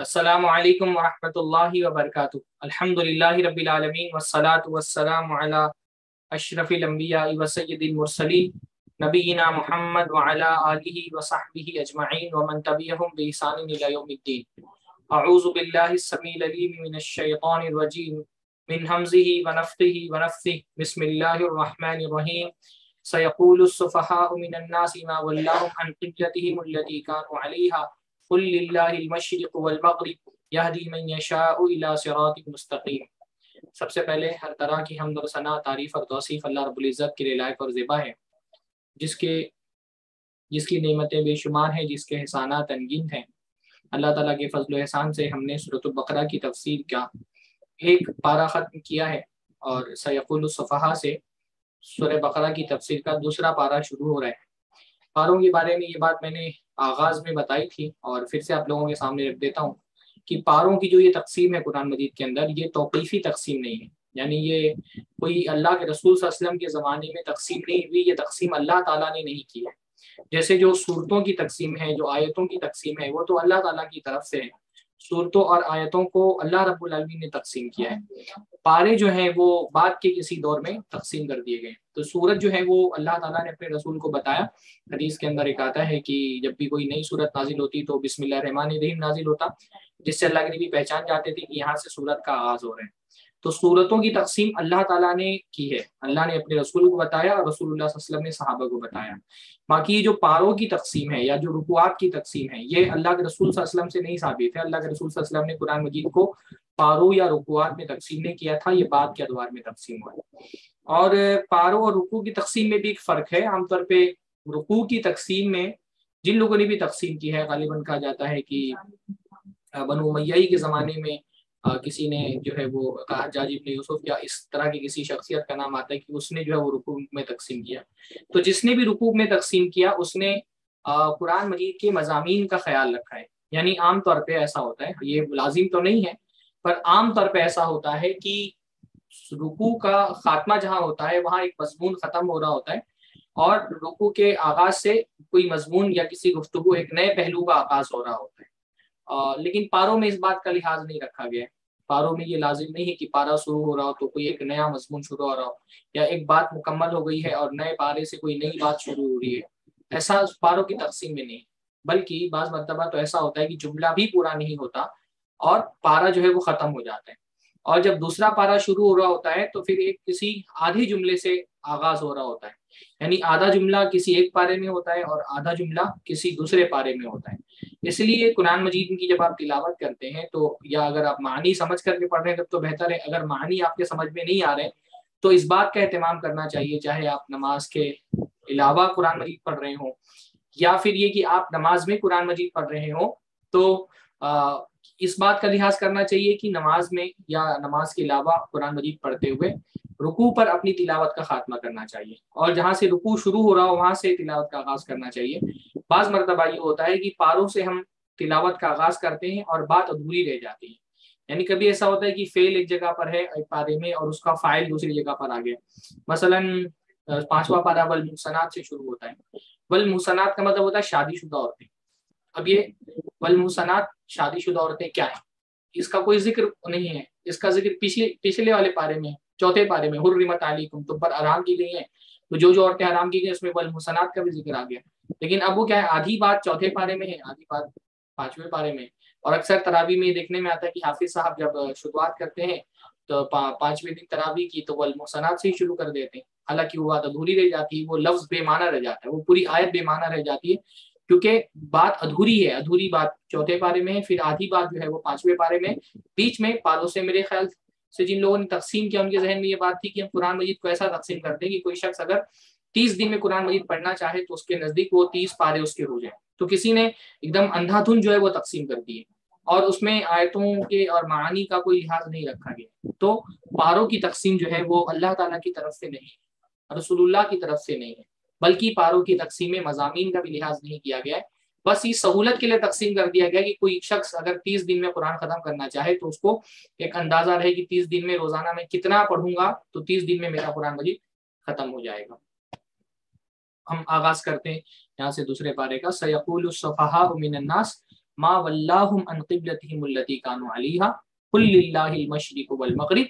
अस्सलामुअलैकुम वरहमतुल्लाहि वबरकातुह। अल्हम्दुलिल्लाहि रब्बिल आलमीन वस्सलातु वस्सलामु अला अशरफिल अंबिया व सय्यदिल मुरसलीन नबीना मुहम्मद व अला आलिहि व सहबिहि अजमईन व मन तबिअहुम बि इहसान इला यौमिद्दीन। अऊज़ु बिल्लाहि समील अलीम मिनश शैतानिर रजीम मिन हमज़िहि व नफ़्थिहि व नफ़्सिहि। बिस्मिल्लाहिर रहमानिर रहीम। सयक़ूलु सुफ़हाउ मिनन नासि मा वल्लाहुम अन क़िबलतिहिम अल्लती कानू अलैहा कुल लिल्लाहिल मशरिक़ु वल मग़रिब यहदी मन यशाउ इला सिरातिल मुस्तक़ीम। सबसे पहले हर तरह की हम्द और सना, तारीफ़ और तौसीफ़ अल्लाह रब्बुल इज़्ज़त के लिए लायक और ज़ेबा है, जिसकी नेमतें बेशुमार हैं, जिसके एहसानात अनगिनत हैं। अल्लाह ताला के फजल एहसान से हमने सूरत बकरा की तफसीर का एक पारा ख़त्म किया है और सयक़ूलु सुफ़हा से सूरह बकरा की तफसीर का दूसरा पारा शुरू हो रहा है। पारों के बारे में ये बात मैंने आगाज़ में बताई थी और फिर से आप लोगों के सामने रख देता हूँ कि पारों की जो ये तकसीम है कुरान मजीद के अंदर, ये तौक़ीफ़ी तकसीम नहीं है, यानी ये कोई अल्लाह के रसूल सल्लल्लाहु अलैहि वसल्लम के ज़माने में तकसीम नहीं हुई, ये तकसीम अल्लाह ताला ने नहीं की है। जैसे जो सूरतों की तकसीम है, जो आयतों की तकसीम है, वो तो अल्लाह ताला की तरफ से है। सूरतों और आयतों को अल्लाह रब्बुल आलमीन ने तकसीम किया है। पारे जो हैं वो बाद के किसी दौर में तकसीम कर दिए गए। तो सूरत जो है वो अल्लाह ताला ने अपने रसूल को बताया। हदीस के अंदर एक आता है कि जब भी कोई नई सूरत नाजिल होती तो बिस्मिल्लाहिर रहमानिर रहीम नाजिल होता, जिससे अल्लाह के नबी पहचान जाते थे कि यहाँ से सूरत का आगाज़ हो रहा है। तो सूरतों की तकसीम अल्लाह ताला ने की है, अल्लाह ने अपने रसूल को बताया और रसूलुल्लाह सल्लल्लाहु अलैहि वसल्लम ने सहाबा को बताया। बाकी जो पारों की तकसीम है या जो रुकुआत की तकसीम है, ये अल्लाह के रसूल सल्लल्लाहु अलैहि वसल्लम से नहीं साबित है। अल्लाह के रसूल सल्लल्लाहु अलैहि वसल्लम ने कुरान मजीद को पारों या रुकुआत में तकसीम नहीं किया था, ये बाद के अदवार में तकसीम हुआ। और पारों और रुकू की तकसीम में भी एक फ़र्क है। आमतौर पर रुकू की तकसीम में जिन लोगों ने भी तकसीम की है, गालिबन कहा जाता है कि बनु उमय्या के ज़माने में किसी ने जो है वो कहा हज्जाज इब्न यूसुफ या इस तरह की किसी शख्सियत का नाम आता है कि उसने जो है वो रुकू में तकसीम किया। तो जिसने भी रुकू में तकसीम किया उसने कुरान मजीद के मजामीन का ख्याल रखा है। यानी आम तौर पे ऐसा होता है, ये लाजिम तो नहीं है पर आम तौर पे ऐसा होता है कि रुकू का खात्मा जहाँ होता है वहाँ एक मजमून ख़त्म हो रहा होता है और रुकू के आगाज़ से कोई मजमून या किसी गुफ्तगू एक नए पहलू का आगाज़ हो रहा होता है। लेकिन पारों में इस बात का लिहाज नहीं रखा गया है। पारों में ये लाजिम नहीं है कि पारा शुरू हो रहा हो तो कोई एक नया मजमून शुरू हो रहा हो या एक बात मुकम्मल हो गई है और नए पारे से कोई नई बात शुरू हो रही है, ऐसा पारों की तकसीम में नहीं। बल्कि बाज़ मर्तबा तो ऐसा होता है कि जुमला भी पूरा नहीं होता और पारा जो है वो ख़त्म हो जाता है और जब दूसरा पारा शुरू हो रहा होता है तो फिर एक किसी आधे जुमले से आगाज़ हो रहा होता है। यानी आधा जुमला किसी एक पारे में होता है और आधा जुमला किसी दूसरे पारे में होता है। इसलिए कुरान मजीद की जब आप तिलावत करते हैं तो, या अगर आप मानी समझ करके पढ़ रहे हैं तब तो बेहतर है, अगर मानी आपके समझ में नहीं आ रहे तो इस बात का अहतमाम करना चाहिए, चाहे आप नमाज के अलावा कुरान मजीद पढ़ रहे हो या फिर ये कि आप नमाज में कुरान मजीद पढ़ रहे हो, तो इस बात का लिहाज करना चाहिए कि नमाज में या नमाज के अलावा कुरान मजीद पढ़ते हुए रुकू पर अपनी तिलावत का खात्मा करना चाहिए और जहाँ से रुकू शुरू हो रहा हो वहाँ से तिलावत का आगाज़ करना चाहिए। बाज़ मरतबा ये होता है कि पारों से हम तिलावत का आगाज़ करते हैं और बात अधूरी रह जाती है। यानी कभी ऐसा होता है कि फ़ेल एक जगह पर है एक पारे में और उसका फ़ाइल दूसरी जगह पर आ गया। मसलन पाँचवा पारा वल मुहसनात से शुरू होता है। वल मुहसनात का मतलब होता है शादीशुदा औरतें। अब ये वल मुहसनात शादीशुदा औरतें क्या है, इसका कोई जिक्र नहीं है। इसका जिक्र पिछले वाले पारे में, चौथे पारे में, हुर्रिमत अलैकुम, तुम पर हराम की गई हैं। तो जो जो औरतें हराम की गई उसमें वल मुहसनात का भी जिक्र आ गया। लेकिन अब वो क्या है, आधी बात चौथे पारे में है, आधी बात पांचवें पारे में। और अक्सर तरावी में देखने में आता है कि हाफिज साहब जब शुरुआत करते हैं तो पांचवें दिन तरावी की तो वल मुहसनात से ही शुरू कर देते हैं। हालांकि वो बात अधूरी रह जाती है, वो लफ्ज़ बेमाना रह जाता है, वो पूरी आयत बेमाना रह जाती है क्योंकि बात अधूरी है। अधूरी बात चौथे पारे में है, फिर आधी बात जो है वो पांचवें पारे में। बीच में पारों से मेरे ख्याल से जिन लोगों ने तकसीम किया उनके जहन में ये बात थी कि हम कुरान मजीद को ऐसा तकसीम करते हैं कि कोई शख्स अगर 30 दिन में कुरान मजीद पढ़ना चाहे तो उसके नज़दीक वो 30 पारे उसके हो जाए। तो किसी ने एकदम अंधाधुन जो है वो तकसीम कर दी है और उसमें आयतों के और मानी का कोई लिहाज नहीं रखा गया। तो पारों की तकसीम जो है वो अल्लाह ताला की तरफ से नहीं है, रसूलुल्लाह की तरफ से नहीं है, बल्कि पारों की तकसीम मज़ामीन का भी लिहाज नहीं किया गया है। बस इस सहूलत के लिए तकसीम कर दिया गया कि कोई शख्स अगर 30 दिन में कुरान ख़त्म करना चाहे तो उसको एक अंदाज़ा रहे कि 30 दिन में रोज़ाना मैं कितना पढ़ूंगा तो 30 दिन में मेरा कुरान मजीद ख़त्म हो जाएगा। हम आगाज़ करते हैं यहाँ से दूसरे पारे का। सयक़ूलु सुफ़हाउ मिनन्नास मा वल्लाहुम अन क़िबलतिहिम अल्लती कानू अलैहा कुल लिल्लाहिल मशरिक़ु वल मग़रिब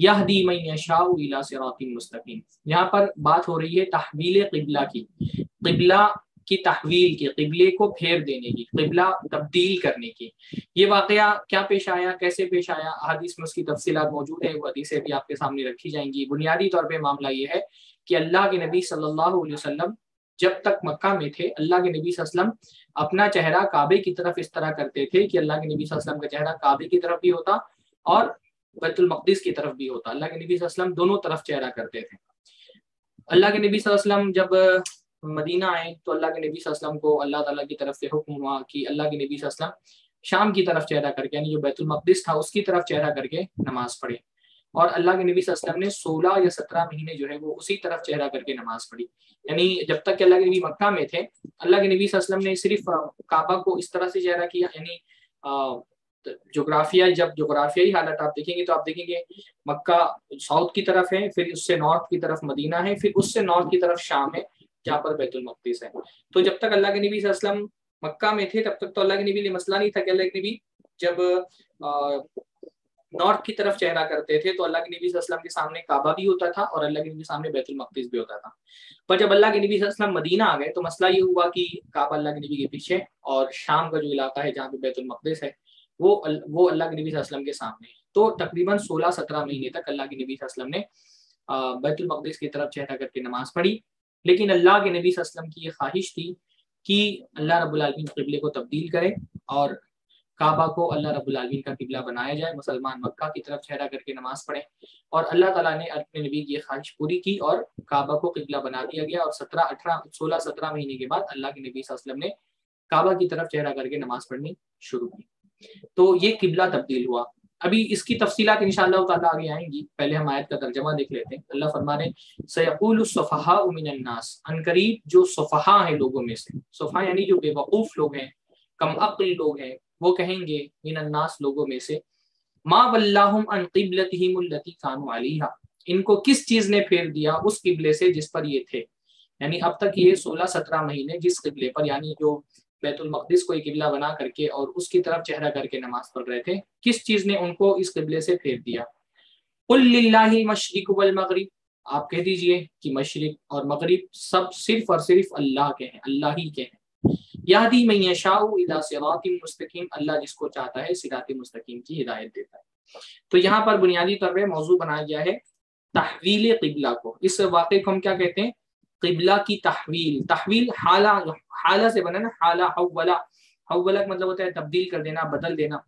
यहदी मन यशाउ इला सिरातिल मुस्तक़ीम। यहाँ पर बात हो रही है तहवील क़िबला की, क़िबला की तहवील की, क़िबले को फेर देने की, क़िबला तब्दील करने की। ये वाक़या क्या पेश आया, कैसे पेश आया, हदीस में उसकी तफसीलात मौजूद है, वो हदीसें भी आपके सामने रखी जाएंगी। बुनियादी तौर पे मामला ये है कि अल्लाह के नबी सल्लल्लाहु अलैहि वसल्लम जब तक मक्का में थे, अल्लाह के नबी सल्लम अपना चेहरा काबे की तरफ इस तरह करते थे कि अल्लाह के नबी सल्लम का चेहरा काबे की तरफ भी होता और बैतुल मक़दिस की तरफ भी होता। अल्लाह के नबी सल्लम दोनों तरफ चेहरा करते थे। अल्लाह के नबी सल्लम जब मदीना आए तो अल्लाह के नबी सल्लम को अल्लाह ताला की तरफ से हुक्म हुआ कि अल्लाह के नबी सल्लम शाम की तरफ चेहरा करके, यानी जो बैतुल मक़दिस था उसकी तरफ चेहरा करके नमाज पढ़े, और अल्लाह के नबी सल्लम ने 16 या 17 महीने जो है वो उसी तरफ चेहरा करके नमाज पढ़ी। यानी जब तक अल्लाह के नबी मक्का में थे, अल्लाह के नबी सल्लम ने सिर्फ काबा को इस तरह से चेहरा किया। यानी जोग्राफियाई हालत आप देखेंगे तो आप देखेंगे मक्का साउथ की तरफ है, फिर उससे नॉर्थ की तरफ मदीना है, फिर उससे नॉर्थ की तरफ शाम है जहाँ पर बैतुल मक़दिस है। तो जब तक अल्लाह के नबी सल्लम मक्का में थे तब तक तो अल्लाह के नबी ने मसला नहीं था कि अल्लाह के नबी जब नॉर्थ की तरफ चेहरा करते थे तो अल्लाह के नबी सल्लम के सामने काबा भी होता था और अल्लाह के नबी के सामने बैतुल मक़दिस भी होता था। पर जब अल्लाह के नबी सल्लम मदीना आ गए तो मसला ये हुआ कि काबा अल्लाह के नबी के पीछे और शाम का जो इलाका है जहाँ पे बैतुल मक़दिस है वो अल्लाह के नबी सल्लम के सामने। तो तकरीबन 16-17 महीने तक अल्लाह के नबी सल्लम ने बैतुल मक़दिस की तरफ चेहरा करके नमाज पढ़ी। लेकिन अल्लाह के नबी सल्लम की ये ख्वाहिश थी कि अल्लाह रब्बुल आलमीन क़िबले को तब्दील करे और काबा को अल्लाह रब्बुल आलमीन का क़िबला बनाया जाए, मुसलमान मक्का की तरफ चेहरा करके नमाज पढ़ें। और अल्लाह ताला ने अपने नबी की ये ख्वाहिश पूरी की और काबा को क़िबला बना दिया गया। और 16-17 महीने के बाद अल्लाह के नबी सल्लम ने काबा की तरफ चेहरा करके नमाज पढ़नी शुरू की। तो ये क़िबला तब्दील हुआ। अभी इसकी तफसीलात इंशाअल्लाह ताला आगे आएंगी, पहले हम आयत का तर्जमा देख लेते हैं। अल्लाह फरमा रहे हैं सयक़ूलु सुफ़हाउ मिनन नास, अनकरीब जो सुफ़हा हैं लोगों में से, सुफ़हा यानी जो बेवकूफ़ लोग हैं, कम अक्ल लोग हैं, वो कहेंगे मिनन नास लोगों में से मा वल्लाहुम अन क़िबलतिहिम अल्लती कानू अलैहा, इनको किस चीज़ ने फेर दिया उस क़िबले से जिस पर ये थे। यानी अब तक ये 16-17 महीने जिस क़िबले पर, यानी जो बैतुल मक़दिस को एक क़िबला बना करके और उसकी तरफ चेहरा करके नमाज पढ़ रहे थे, किस चीज़ ने उनको इस क़िबले से फेर दिया। कुल लिल्लाहिल मशरिक़ु वल मग़रिब, आप कह दीजिए कि मशरिक़ और मग़रिब सब सिर्फ और सिर्फ अल्लाह के हैं, अल्लाह ही के हैं। यहदी मन यशाउ इला सिरातिल मुस्तक़ीम, अल्लाह जिसको चाहता है सिरातिल मुस्तक़ीम की हिदायत देता है। तो यहाँ पर बुनियादी तौर पर मौजू बनाया गया है तहवील क़िबला को। इस वाक़े को हम क्या कहते हैं, क़िबला की तहवील। तहवील हाला से बना ना, हाला हव्वला, हव्वला का मतलब होता है तब्दील कर देना, बदल देना।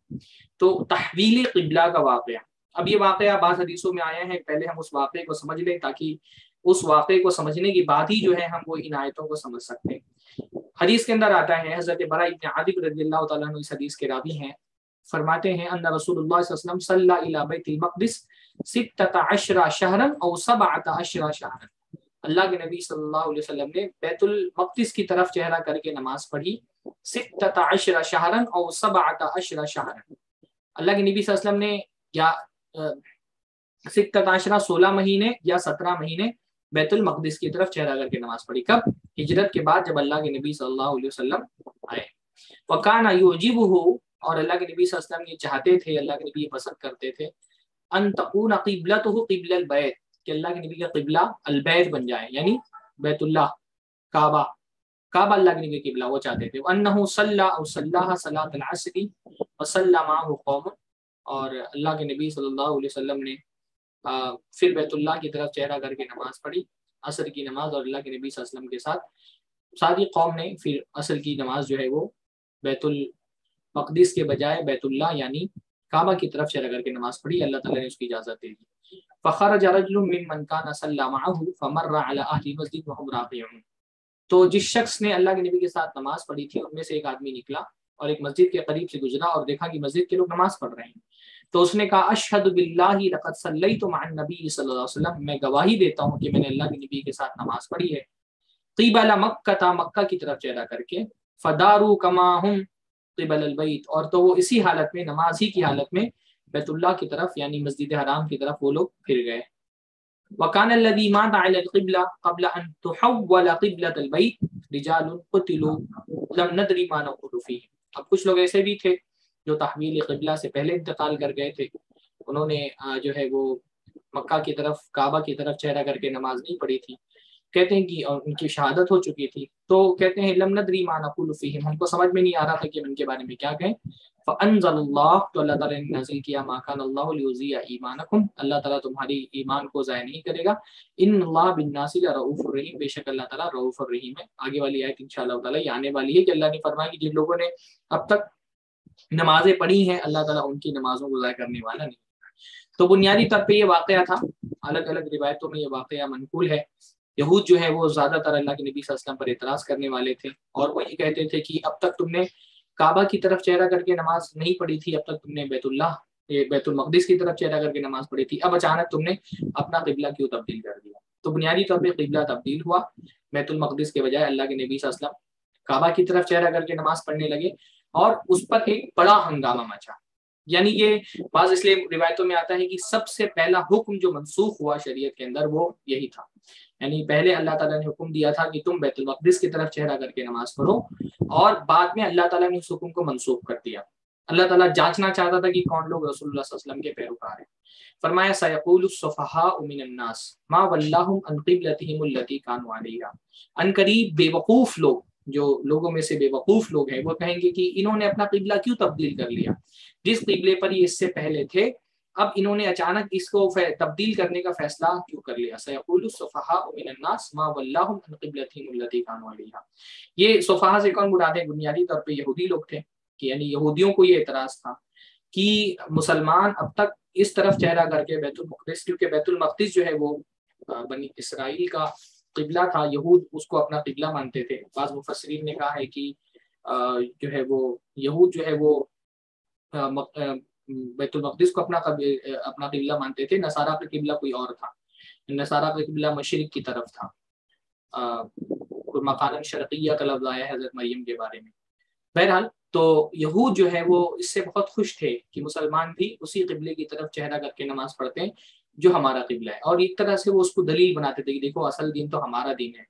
तो तहवील क़िबला का वाक़या, अब ये वाक़या बाज़ हदीसों में आया है, पहले हम उस वाक़े को समझ लें ताकि उस वाक़े को समझने के बाद ही जो है हम वो इन आयतों को समझ सकते हैं। हदीस के अंदर आता है हज़रत बरा इब्न आज़िब रज़ियल्लाहु तआला अन्हु इस हदीस के रावी हैं, फरमाते हैं अन्ना रसूलुल्लाह सल्लल्लाहु अलैहि वसल्लम सल्ला इला बैतिल मक़दिस 16 शहरन औ 17 शहरन, अल्लाह के नबी सल्लल्लाहु अलैहि वसल्लम ने बैतुल मक़दिस की तरफ चेहरा करके नमाज पढ़ी 16 शहरन और 17 शहरन। अल्लाह के नबी सल्लल्लाहु अलैहि वसल्लम ने या 16 महीने या 17 महीने बैतुल मक़दिस की तरफ चेहरा करके नमाज पढ़ी। कब? हिजरत के बाद, जब अल्लाह के नबी सल्लल्लाहु अलैहि वसल्लम आए। वकाना युजिबुहु, और अल्लाह के नबी सल्लल्लाहु अलैहि वसल्लम ये चाहते थे, अल्लाह के नबी ये पसंद करते थे अन तकून क़िबलतुहु क़िबलल बैत, कि अल्लाह के नबी का क़िबला अलबैत बन जाए, यानी बैतुल्लाह काबा, काबा अल्लाह के नबी का क़िबला वो चाहते थे। अन्नहु सल्ला और सल्लाह सलात अल-असरी व सल्लमा हु कौम, और अल्लाह के नबी सल्लल्लाहु अलैहि वसल्लम ने फिर बैतुल्लाह की तरफ चेहरा करके नमाज पढ़ी, असर की नमाज, और अल्लाह के नबी सल्लल्लाहु अलैहि वसल्लम के साथ सारी कौम ने फिर असर की नमाज जो है वो बैतुल मक़दिस के बजाय बैतुल्लाह यानी काबा की तरफ चेहरा करके नमाज पढ़ी। अल्लाह ताला ने उसकी इजाज़त दे दी। फ़ख़रज रजुलुम मिम्मन कान सल्ला मअहू फ़मर्रा अला अहलिल मस्जिद वहुम राक़िऊन, तो जिस शख्स ने अल्लाह के नबी के साथ नमाज पढ़ी थी उनमें से एक आदमी निकला और एक मस्जिद के करीब से गुजरा और देखा कि मस्जिद के लोग नमाज पढ़ रहे हैं। तो उसने कहा अशहदु बिल्लाहि लक़द सल्लैतु मअन नबी सल्लल्लाहु अलैहि वसल्लम, मैं गवाही देता हूँ कि मैंने अल्लाह के नबी के साथ नमाज पढ़ी है। क़िबला मक्का, मक्का की तरफ चेहरा करके। फ़दारू कमा हुम क़िबलल बैत, और तो वो इसी हालत में, नमाज ही की हालत में बैतुल्लाह की तरफ यानी मस्जिद हराम की तरफ वो लोग फिर गए। वकान लदी मात अल क़िबला क़ब्ल अन तुहव्वल क़िबलतल बैत रिजालुन क़ुतिलू लम नदरी मा नक़ुलु फीह, अब कुछ लोग ऐसे भी थे जो तहवील क़िबला से पहले इंतकाल कर गए थे, उन्होंने जो है वो मक्का की तरफ काबा की तरफ चेहरा करके नमाज नहीं पढ़ी थी, कहते हैं कि उनकी शहादत हो चुकी थी। तो कहते हैं लम नदरी मा नक़ूलु फ़ीहिम, हमको समझ में नहीं आ रहा था कि हम इनके बारे में क्या कहें। फ़अनज़लल्लाह, तो अल्लाह ताला ने नाज़िल किया, मा कान अल्लाहु लियुज़ीअ ईमानकुम, अल्लाह ताला तुम्हारी ईमान को ज़ाया नहीं करेगा। इन्नल्लाह बिन्नासी लरऊफ़ुर रहीम, बेशक अल्लाह ताला रऊफ़ुर रहीम है। आगे वाली आयत इंशाअल्लाह ताला ये आने वाली है कि अल्लाह ने फरमाया कि जिन लोगों ने अब तक नमाजें पढ़ी हैं अल्लाह ताला उनकी नमाजों को ज़ाया करने वाला नहीं। तो बुनियादी तौर पर यह वाक़या था, अलग अलग रिवायतों में ये वाक़या मनक़ूल है। यहूद जो है वो ज़्यादातर अल्लाह के नबी सल्लल्लाहु अलैहि वसल्लम पर एतराज़ करने वाले थे और वो ये कहते थे कि अब तक तुमने काबा की तरफ चेहरा करके नमाज नहीं पढ़ी थी, अब तक तुमने बैतुल मक़दिस की तरफ चेहरा करके नमाज पढ़ी थी, अब अचानक तुमने अपना क़िबला क्यों तब्दील कर दिया। तो बुनियादी तौर पर क़िबला तब्दील हुआ, बैतुल मक़दिस के बजाय अल्लाह के नबी सल्लल्लाहु अलैहि वसल्लम काबा की तरफ चेहरा करके नमाज पढ़ने लगे और उस पर एक बड़ा हंगामा मचा। यानी ये बात इसलिए रिवायतों में आता है कि सबसे पहला हुक्म जो मनसूख हुआ शरीयत के अंदर वो यही था। यानी पहले अल्लाह ताला ने हुक्म दिया था कि तुम बैतुल मक़दिस की तरफ चेहरा करके नमाज पढ़ो और बाद में अल्लाह ताला ने उस हुक्म को मनसूख कर दिया। अल्लाह ताला जांचना चाहता था कि कौन लोग रसूलुल्लाह सल्लल्लाहु अलैहि वसल्लम के पैरोकार हैं। फरमाया सयक़ूलु सुफ़हाउ मिनन्नास मा वल्लाहुम अन क़िबलतिहिम अल्लती कानू अलैहा, अनक़रीब बेवकूफ़ लोग, जो लोगों में से बेवकूफ़ लोग हैं, वो कहेंगे कि इन्होंने अपना क़िबला क्यों तब्दील कर लिया, जिस क़िबले पर ये इससे पहले थे अब इन्होंने अचानक इसको तब्दील करने का फैसला क्यों कर लिया। सयक़ूलु सुफ़हाउ मिनन्नास मा वल्लाहुम अन क़िबलतिहिम अल्लती कानू अलैहा, ये सुफ़हा से कौन मुराद है, बुनियादी तौर पर यहूदी लोग थे। कि यानी यहूदियों को ये एतराज़ था कि मुसलमान अब तक इस तरफ चेहरा करके बैतुल मक़दिस, क्योंकि बैतुल मक़दिस जो है वो बनी इसराइल का क़िबला था, यहूद उसको अपना क़िबला मानते थे। बाज़ मुफ़स्सिरीन ने कहा है कि जो है वो यहूद जो है वो बैतुल मक़दिस को अपना क़िबला मानते थे, नसारा का क़िबला कोई और था, नसारा का क़िबला मशरिक़ की तरफ था। मकानन शरक़िया का लफ्ज़ आया है हज़रत मरियम के बारे में। बहरहाल तो यहूद जो है वो इससे बहुत खुश थे कि मुसलमान भी उसी क़िबले की तरफ चेहरा करके नमाज पढ़ते हैं जो हमारा क़िबला है, और एक तरह से वो उसको दलील बनाते थे कि देखो असल दिन तो हमारा दिन है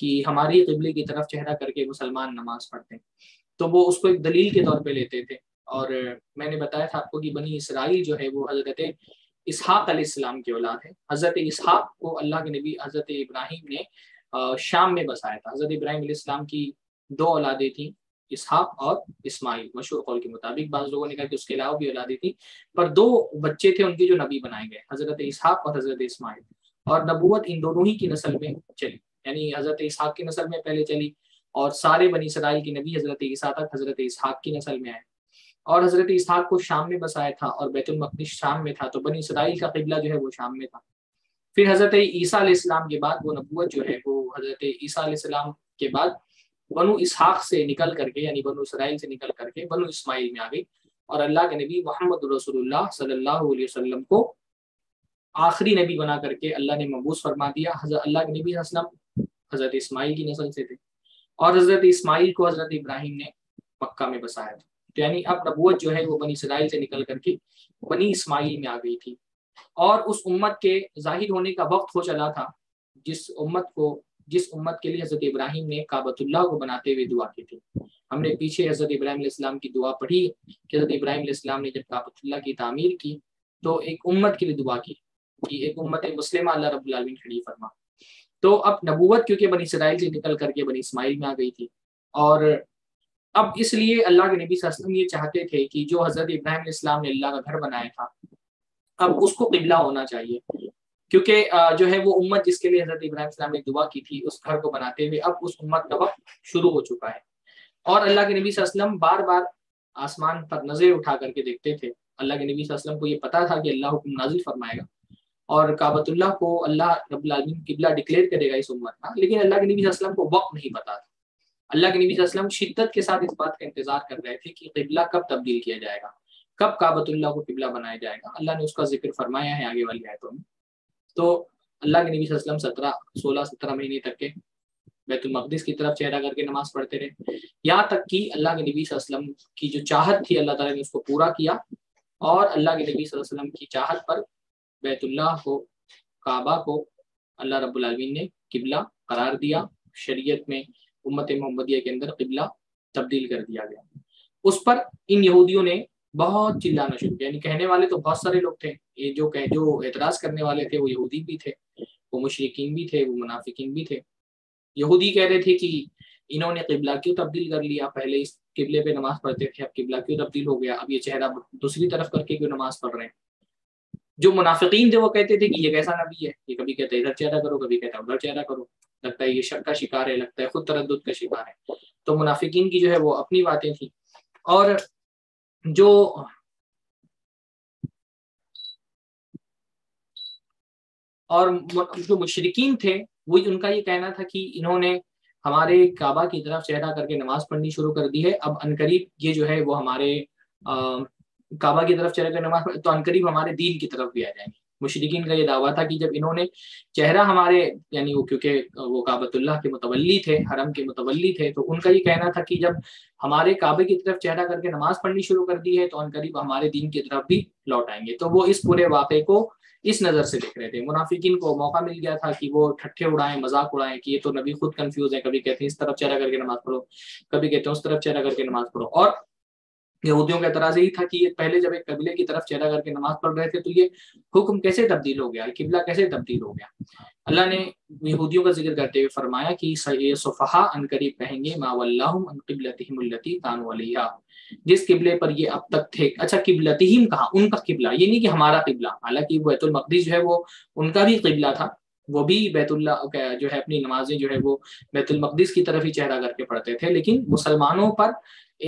कि हमारी क़िबले की तरफ चेहरा करके मुसलमान नमाज पढ़ते हैं। तो वो उसको एक दलील के तौर पे लेते थे। और मैंने बताया था आपको कि बनी इसराइल जो है वो हज़रत इसहाक़ अलैहिस्सलाम की औलाद है। हज़रत इसहाक़ को अल्लाह के नबी हज़रत इब्राहीम ने शाम में बसाया था। हज़रत इब्राहीम अलैहिस्सलाम की दो औलादें थीं, इसहाक़ और इस्माइल, मशहूर कौल के मुताबिक। बाज़ लोगों ने कहा कि उसके अलावा भी औलादी थी, पर दो बच्चे थे उनके जो नबी बनाए गए, हज़रत इसहाक़ और हज़रत इस्माइल, और नबूवत इन दोनों ही की नस्ल में चली। यानी हज़रत इसहाक़ की नस्ल में पहले चली और सारे बनी इसराइल के नबी हज़रत ईसा तक हज़रत इसहाक़ की नस्ल में आए। और हज़रत इसहाक़ को शाम में बसाया था और बैतुल मक़दिस शाम में था, तो बनी इसराइल का क़िबला जो है वो शाम में था। फिर हज़रत ईसा अलैहिस्सलाम के बाद वो नबूवत जो है वो हज़रत ईसा अलैहिस्सलाम के बाद बनु इसहाक़ से निकल करके, यानी बनु इसराइल से निकल करके बनु इस्माइल में आ गई। और अल्लाह के नबी मोहम्मद रसूलुल्लाह सल्लल्लाहु अलैहि वसल्लम को आखिरी नबी बना करके अल्लाह ने मबूस फरमा दिया। अल्लाह के नबी असलम हज़रत इस्माइल की नस्ल से थे और हज़रत इस्माइल को हज़रत इब्राहीम ने मक्का में बसाया था। तो यानी अब नबूवत जो है वो बनी इसराइल से निकल करके बनी इस्माइल में आ गई थी और उस उम्मत के ज़ाहिर होने का वक्त हो चला था जिस उम्मत के लिए हज़रत इब्राहीम ने काबतुल्लाह को बनाते हुए दुआ की थी। हमने पीछे हज़रत इब्राहीम अलैहिस्सलाम की दुआ पढ़ी कि हज़रत इब्राहीम अलैहिस्सलाम ने जब काबतुल्लाह की तामीर की तो एक उम्मत के लिए दुआ की कि एक उम्मत मुस्लिमा अल्लाह रब्बुल आलमीन खड़ी फरमा। तो अब नबूवत क्योंकि बनी इसराइल से निकल करके बनी इस्माइल में आ गई थी और अब इसलिए अल्लाह के नबी सल्लल्लाहु अलैहि वसल्लम ये चाहते थे कि जो हज़रत इब्राहीम अलैहिस्सलाम ने अल्लाह का घर बनाया था अब उसको क़िबला होना चाहिए, क्योंकि जो है वो उम्मत जिसके लिए हज़रत इब्राहीम सलाम ने दुआ की थी उस घर को बनाते हुए अब उस उम्मत का वक्त शुरू हो चुका है। और अल्लाह के नबी सल्लम बार बार आसमान पर नज़र उठा करके देखते थे। अल्लाह के नबी सल्लम को ये पता था कि अल्लाह हुक्म नाजिल फरमाएगा और काबतुल्लाह को अल्लाह रब्बुल आलमीन क़िबला डिक्लेयर करेगा इस उम्मत का, लेकिन अल्लाह के नबी सल्लम को वक्त नहीं पता था। अल्लाह के नबी सल्लम शिद्दत के साथ इस बात का इंतज़ार कर रहे थे कि क़िबला कब तब्दील किया जाएगा, कब काबतुल्लाह को क़िबला बनाया जाएगा। अल्लाह ने उसका जिक्र फरमाया है आगे वाली आयतों में। तो अल्लाह के नबी सल्लम 16-17 महीने तक के बैतुल मक़दिस की तरफ चेहरा करके नमाज पढ़ते रहे, यहाँ तक कि अल्लाह के नबी सल्लम की जो चाहत थी अल्लाह ताला ने उसको पूरा किया और अल्लाह के नबी सल्लम की चाहत पर बैतुल्लाह को, काबा को अल्लाह रब्बुल आलमीन ने क़िबला करार दिया। शरीयत में उम्मत मोहम्मदिया के अंदर क़िबला तब्दील कर दिया गया। उस पर इन यहूदियों ने बहुत चिल्लाना शुरू किया। यानी कहने वाले तो बहुत सारे लोग थे, ये जो एतराज करने वाले थे वो यहूदी भी थे, वो मुशरिकीन भी थे, वो मुनाफिकीन भी थे। यहूदी कह रहे थे कि इन्होंने किबला क्यों तब्दील कर लिया, पहले इस किबले पे नमाज पढ़ते थे, अब किबला क्यों तब्दील हो गया, अब ये चेहरा दूसरी तरफ करके क्यों नमाज पढ़ रहे हैं। जो मुनाफिकीन थे वो कहते थे कि ये कैसा नबी है, ये कभी कहता है इधर चेहरा करो, कभी कहता है उधर चेहरा करो, लगता है ये शक का शिकार है, लगता है खुद तरद्दुद का शिकार है। तो मुनाफिकीन की जो है वो अपनी बातें थी। और जो मुशरिकीन थे वो उनका ये कहना था कि इन्होंने हमारे काबा की तरफ चेहरा करके नमाज पढ़नी शुरू कर दी है, अब अनकरीब ये जो है वो हमारे काबा की तरफ चेहरा करके नमाज तो अनकरीब हमारे दीन की तरफ भी आ जाएंगे। मुशरिकीन का ये दावा था कि जब इन्होंने चेहरा हमारे यानी वो क्योंकि वो काबतुल्लाह के मुतवल्ली थे, हरम के मुतवल्ली थे, तो उनका ये कहना था कि जब हमारे काबे की तरफ चेहरा करके नमाज पढ़नी शुरू कर दी है तो अनकरीब हमारे दीन की तरफ भी लौट आएंगे। तो वो इस पूरे वाक़े को इस नज़र से देख रहे थे। मुनाफिकीन को मौका मिल गया था कि वो ठट्ठे उड़ाएं, मजाक उड़ाएं कि ये तो नबी खुद कंफ्यूज है, कभी कहते हैं इस तरफ चेहरा करके नमाज पढ़ो, कभी कहते हैं उस तरफ चेहरा करके नमाज पढ़ो। और यहूदियों का एतराज यही था कि ये पहले जब एक कबीले की तरफ चेहरा करके नमाज पढ़ रहे थे तो ये हुक्म कैसे तब्दील हो गया, किबला कैसे तब्दील हो गया। अल्लाह ने यहूदियों का जिक्र करते हुए फरमाया कि ये सुफहा अनकरीब कहेंगे मा वल्लाहुम अन क़िबलतिहिम अल्लती कानू अलैहा, जिस किबले पर ये अब तक थे। अच्छा, क़िबलतिहिम कहा, उनका किबला, ये नहीं कि हमारा किबला, हालांकि बैतुल मक़दिस जो है वो उनका भी किबला था, वो भी बैतुल्ला जो है अपनी नमाजें जो है वो बैतुल मक़दिस की तरफ ही चेहरा करके पढ़ते थे। लेकिन मुसलमानों पर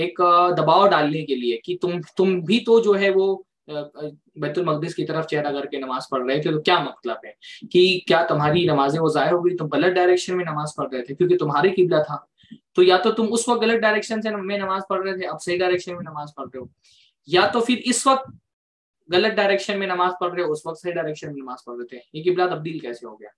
एक दबाव डालने के लिए कि तुम भी तो जो है वो बैतुल मक़दिस की तरफ चेहरा करके नमाज पढ़ रहे थे, तो क्या मतलब है कि क्या तुम्हारी नमाजें वो ज़ाहिर हो गई, तुम गलत डायरेक्शन में नमाज पढ़ रहे थे क्योंकि तुम्हारे किबला था, तो या तो तुम उस वक्त गलत डायरेक्शन से में नमाज पढ़ रहे थे, अब सही डायरेक्शन में नमाज पढ़ रहे हो, या तो फिर इस वक्त गलत डायरेक्शन में नमाज पढ़ रहे हो, उस वक्त सही डायरेक्शन में नमाज पढ़ रहे थे, ये किबला तब्दील कैसे हो गया।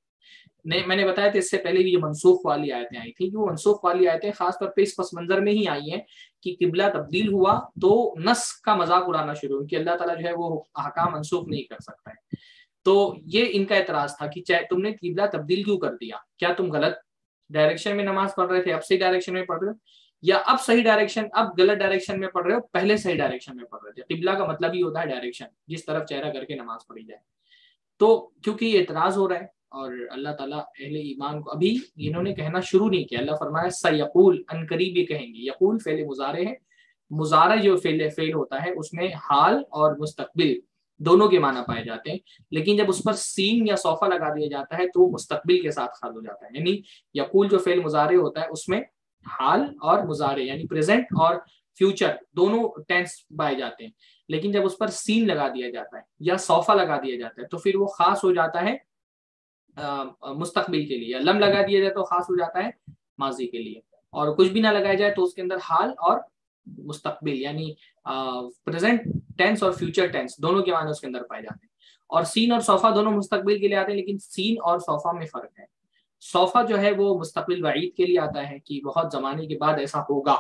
नहीं, मैंने बताया था इससे पहले भी ये मनसूख वाली आयतें आई थी, वो मनसूख वाली आयतें खासतौर पे इस पस मंजर में ही आई हैं कि किबला तब्दील हुआ तो नस का मजाक उड़ाना शुरू, क्योंकि अल्लाह ताला जो है वो अहकाम मनसूख नहीं कर सकता है। तो ये इनका एतराज था कि चाहे तुमने किबला तब्दील क्यों कर दिया, क्या तुम गलत डायरेक्शन में नमाज पढ़ रहे थे, अब सही डायरेक्शन में पढ़ रहे हो, या अब सही डायरेक्शन अब गलत डायरेक्शन में पढ़ रहे हो, पहले सही डायरेक्शन में पढ़ रहे थे। किबला का मतलब ही होता है डायरेक्शन, जिस तरफ चेहरा करके नमाज पढ़ी जाए। तो क्योंकि ये एतराज हो रहा है और अल्लाह ताला अहले ईमान को अभी इन्होंने कहना शुरू नहीं किया। अल्लाह फरमाया सयकूल अनकरीब ये कहेंगे, यकूल फेल मुजारे है, मुजारे जो फेल होता है उसमें हाल और मुस्तकबिल दोनों के माना पाए जाते हैं, लेकिन जब उस पर सीन या सौफा लगा दिया जाता है तो वो मुस्तकबिल के साथ खारिज हो जाता है। यानी यकूल जो फेल मुजारे होता है उसमें हाल और मुजारे यानी प्रेजेंट और फ्यूचर दोनों टेंस पाए जाते हैं, लेकिन जब उस पर सीन लगा दिया जाता है या सौफा लगा दिया जाता है तो फिर वो खास हो जाता है मुस्तकबिल के लिए, लम लगा दिया जाए तो खास हो जाता है माजी के लिए, और कुछ भी ना लगाया जाए तो उसके अंदर हाल और मुस्तकबिल यानी प्रेजेंट टेंस और फ्यूचर टेंस दोनों के माने उसके अंदर पाए जाते हैं। और सीन और सौफा दोनों मुस्तकबिल के लिए आते हैं, लेकिन सीन और सौफा में फ़र्क है। सौफा जो है वो मुस्तकबिल वाईद के लिए आता है कि बहुत ज़माने के बाद ऐसा होगा,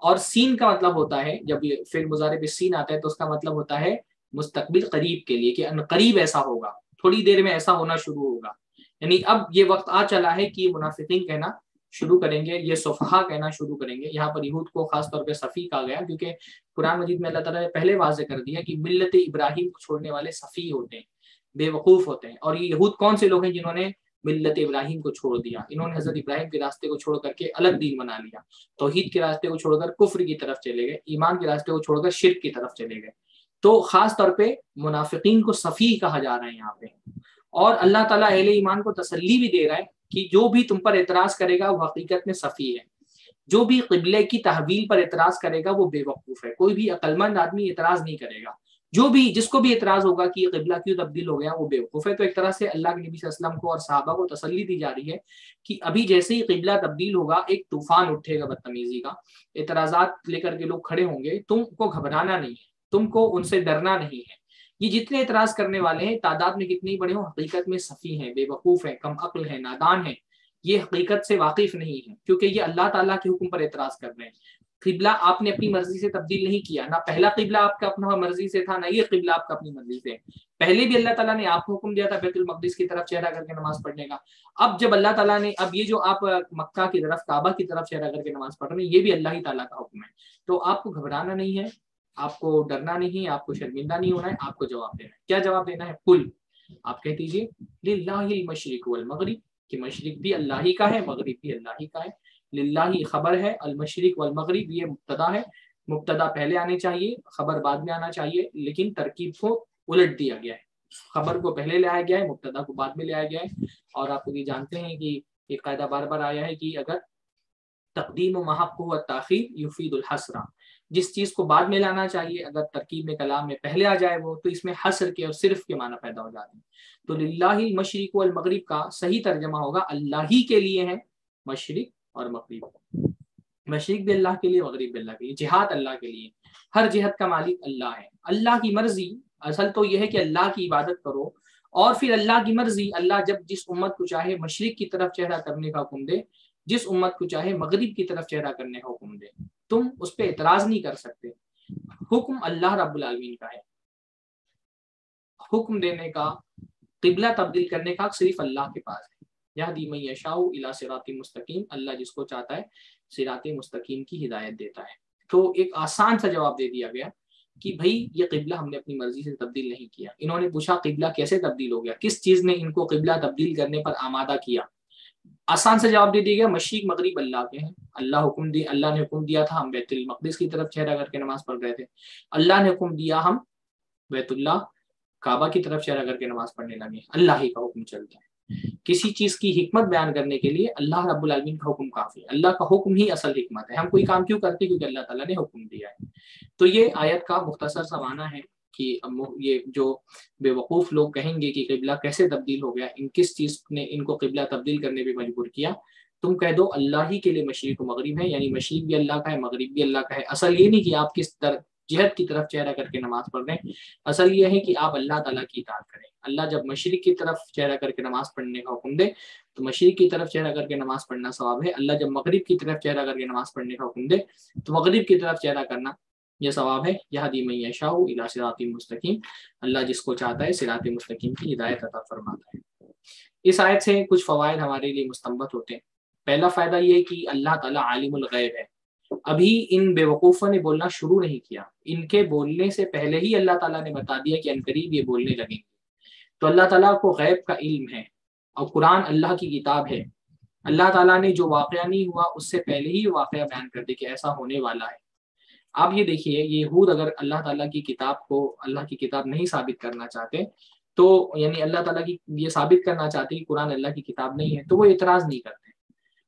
और सीन का मतलब होता है जब ये फिर मुजारे पे सीन आता है तो उसका मतलब होता है मुस्तकबिल करीब के लिए कि अनकरीब ऐसा होगा, थोड़ी देर में ऐसा होना शुरू होगा। यानी अब ये वक्त आ चला है कि मुनाफिकीन कहना शुरू करेंगे, ये सुफहा कहना शुरू करेंगे। यहाँ पर यहूद को खासतौर पे सफ़ी कहा गया क्योंकि कुरान मजीद में अल्लाह ताला ने पहले वाज़े कर दिया कि मिल्लत इब्राहिम को छोड़ने वाले सफ़ी होते हैं, बेवकूफ़ होते हैं। और ये यहूद कौन से लोग हैं जिन्होंने मिल्लत इब्राहिम को छोड़ दिया, इन्होंने हज़रत इब्राहिम के रास्ते को छोड़ करके अलग दीन बना लिया, तौहीद के रास्ते को छोड़कर कुफ्र की तरफ चले गए, ईमान के रास्ते को छोड़कर शिर्क की तरफ चले गए। तो ख़ास तौर पे मुनाफिकीन को सफ़ी कहा जा रहा है यहाँ पे। और अल्लाह ताला अहले ईमान को तसल्ली भी दे रहा है कि जो भी तुम पर एतराज़ करेगा वो हकीकत में सफ़ी है, जो भी क़िबले की तहवील पर एतराज़ करेगा वो बेवकूफ़ है, कोई भी अक्लमंद आदमी एतराज़ नहीं करेगा। जो भी जिसको भी एतराज़ होगा कि क़िबला क्यों तब्दील हो गया वो बेवकूफ़ है। तो एक तरह से अल्लाह के नबी वसल्लम को और सहाबा को तसल्ली दी जा रही है कि अभी जैसे ही क़िबला तब्दील होगा एक तूफ़ान उठेगा बदतमीज़ी का, एतराज़ात लेकर के लोग खड़े होंगे, तुमको घबराना नहीं है, तुमको उनसे डरना नहीं है। ये जितने एतराज करने वाले हैं तादाद में कितनी बड़े हों, हकीकत में सफ़ी हैं, बेवकूफ़ हैं, कम अक्ल हैं, नादान हैं, ये हकीकत से वाकिफ़ नहीं है क्योंकि ये अल्लाह ताला के हुक्म पर एतराज़ कर रहे हैं। किबला आपने अपनी मर्जी से तब्दील नहीं किया, ना पहला किबला आपका अपना मर्जी से था, ना ये किबला आपका अपनी मर्जी से। पहले भी अल्लाह ताला ने आपको हुक्म दिया था बैतुल मक़दिस की तरफ चेहरा करके नमाज पढ़ने का। अब जब अल्लाह ताला ने, अब ये जो आप मक्का की तरफ, काबा की तरफ चेहरा करके नमाज पढ़ रहे हैं, ये भी अल्लाह ही ताला का हुक्म है। तो आपको घबराना नहीं है, आपको डरना नहीं है, आपको शर्मिंदा नहीं होना है, आपको जवाब देना है। क्या जवाब देना है? कुल, आप कह दीजिए लिल्लाहिल मशरिक़ वल मग़रिब, कि मशरिक़ भी अल्लाह ही का है, मग़रिब भी अल्लाह ही का है। लिल्लाही खबर है, अल मशरिक़ वल मग़रिब ये मुब्तदा है, मुब्तदा पहले आने चाहिए, खबर बाद में आना चाहिए, लेकिन तरकीब को उलट दिया गया है। खबर को पहले लाया गया है, मुब्तदा को बाद में लाया गया है। और आप ये जानते हैं कि एक कायदा बार बार आया है कि अगर तकदीम महक़ व ताख़ीर युफीदुल हसरा, जिस चीज़ को बाद में लाना चाहिए अगर तरकीब में कलाम में पहले आ जाए वो, तो इसमें हसर के और सिर्फ के माना पैदा हो जाते हैं। तो लिल्लाहिल मशरिक़ वल मग़रिब का सही तर्जमा होगा अल्लाह ही के लिए है मशरिक़ और मग़रिब। मशरिक़ भी अल्लाह के लिए, मग़रिब भी अल्लाह के लिए। जिहाद अल्लाह के लिए, हर जिहद का मालिक अल्लाह है। अल्लाह की मर्जी, असल तो यह है कि अल्लाह की इबादत करो और फिर अल्लाह की मर्जी, अल्लाह जब जिस उम्मत को चाहे मशरिक़ की तरफ चेहरा करने का हुक्म दे, जिस उम्मत को चाहे मग़रिब की तरफ चेहरा करने का हुक्म दे, तुम उस पर एतराज नहीं कर सकते। हुक्म अल्लाह रब्बुल आलमीन का है। हुक्म देने का, क़िबला तब्दील करने का सिर्फ अल्लाह के पास है। यहदी मन यशाउ इला सिरातिल मुस्तकीम, अल्लाह जिसको चाहता है सिरातिल मुस्तकीम की हिदायत देता है। तो एक आसान सा जवाब दे दिया गया कि भाई ये क़िबला हमने अपनी मर्जी से तब्दील नहीं किया। इन्होंने पूछा क़िबला कैसे तब्दील हो गया, किस चीज़ ने इनको क़िबला तब्दील करने पर आमादा किया? आसान से जवाब दे दिया गया मशरिक़ मग़रिब अल्लाह के हैं। अल्लाह ने हुक्म दिया था हम बैतुल मक़दिस की तरफ चेहरा करके नमाज पढ़ रहे थे, अल्लाह ने हुक्म दिया हम बैतुल्लाह काबा की तरफ चेहरा करके नमाज पढ़ने लगे। अल्लाह ही का हुक्म चलता है। किसी चीज़ की हिकमत बयान करने के लिए अल्लाह रब्बुल आलमीन का हुक्म काफ़ी है। अल्लाह का हुक्म ही असल हिकमत है। हम कोई काम क्यों करते? क्योंकि अल्लाह ताला ने हुक्म दिया है। तो ये आयत का मुख्तसर सा माना है कि ये जो बेवकूफ़ लोग कहेंगे कि क़िबला कैसे तब्दील हो गया, इन किस चीज़ ने इनको क़िबला तब्दील करने पे मजबूर किया? तुम कह दो अल्लाह ही के लिए मशरिक़ व मग़रिब है, यानी मशरिक़ भी अल्लाह का है, मग़रिब भी अल्लाह का है। असल ये नहीं कि आप किस जिहत की तरफ चेहरा करके नमाज पढ़ रहे हैं, असल ये है कि आप अल्लाह ताला की इताअत करें। अल्लाह जब मशरिक़ की तरफ चेहरा करके नमाज पढ़ने का हुक्म दे तो मशरिक़ की तरफ चेहरा करके नमाज पढ़ना सवाब है। अल्लाह जब मग़रिब की तरफ चेहरा करके नमाज पढ़ने का हुक्म दे तो मग़रिब की तरफ चेहरा करना यह सवाब है। यहदी मन यशाउ इला सिरातिल मुस्तकीम, अल्लाह जिसको चाहता है सिरातिल मुस्तकीम की हिदायत अता फरमाता है। इस आयत से कुछ फ़वाइद हमारे लिए मुस्तंबत होते हैं। पहला फ़ायदा ये है कि अल्लाह ताला आलिमुल ग़ैब है। अभी इन बेवकूफ़ों ने बोलना शुरू नहीं किया, इनके बोलने से पहले ही अल्लाह ताला ने बता दिया कि अनकरीब ये बोलने लगेंगे। तो अल्लाह ताला को ग़ैब का इल्म है और कुरान अल्लाह की किताब है। अल्लाह ताला ने जो वाक़या नहीं हुआ उससे पहले ही वाक़या बयान कर दिया कि ऐसा होने वाला है। आप ये देखिए, ये यहूद अगर अल्लाह ताला की किताब को अल्लाह की किताब नहीं साबित करना चाहते, तो यानी अल्लाह ताला की ये साबित करना चाहते कि कुरान अल्लाह की किताब नहीं है, तो वो एतराज़ नहीं करते।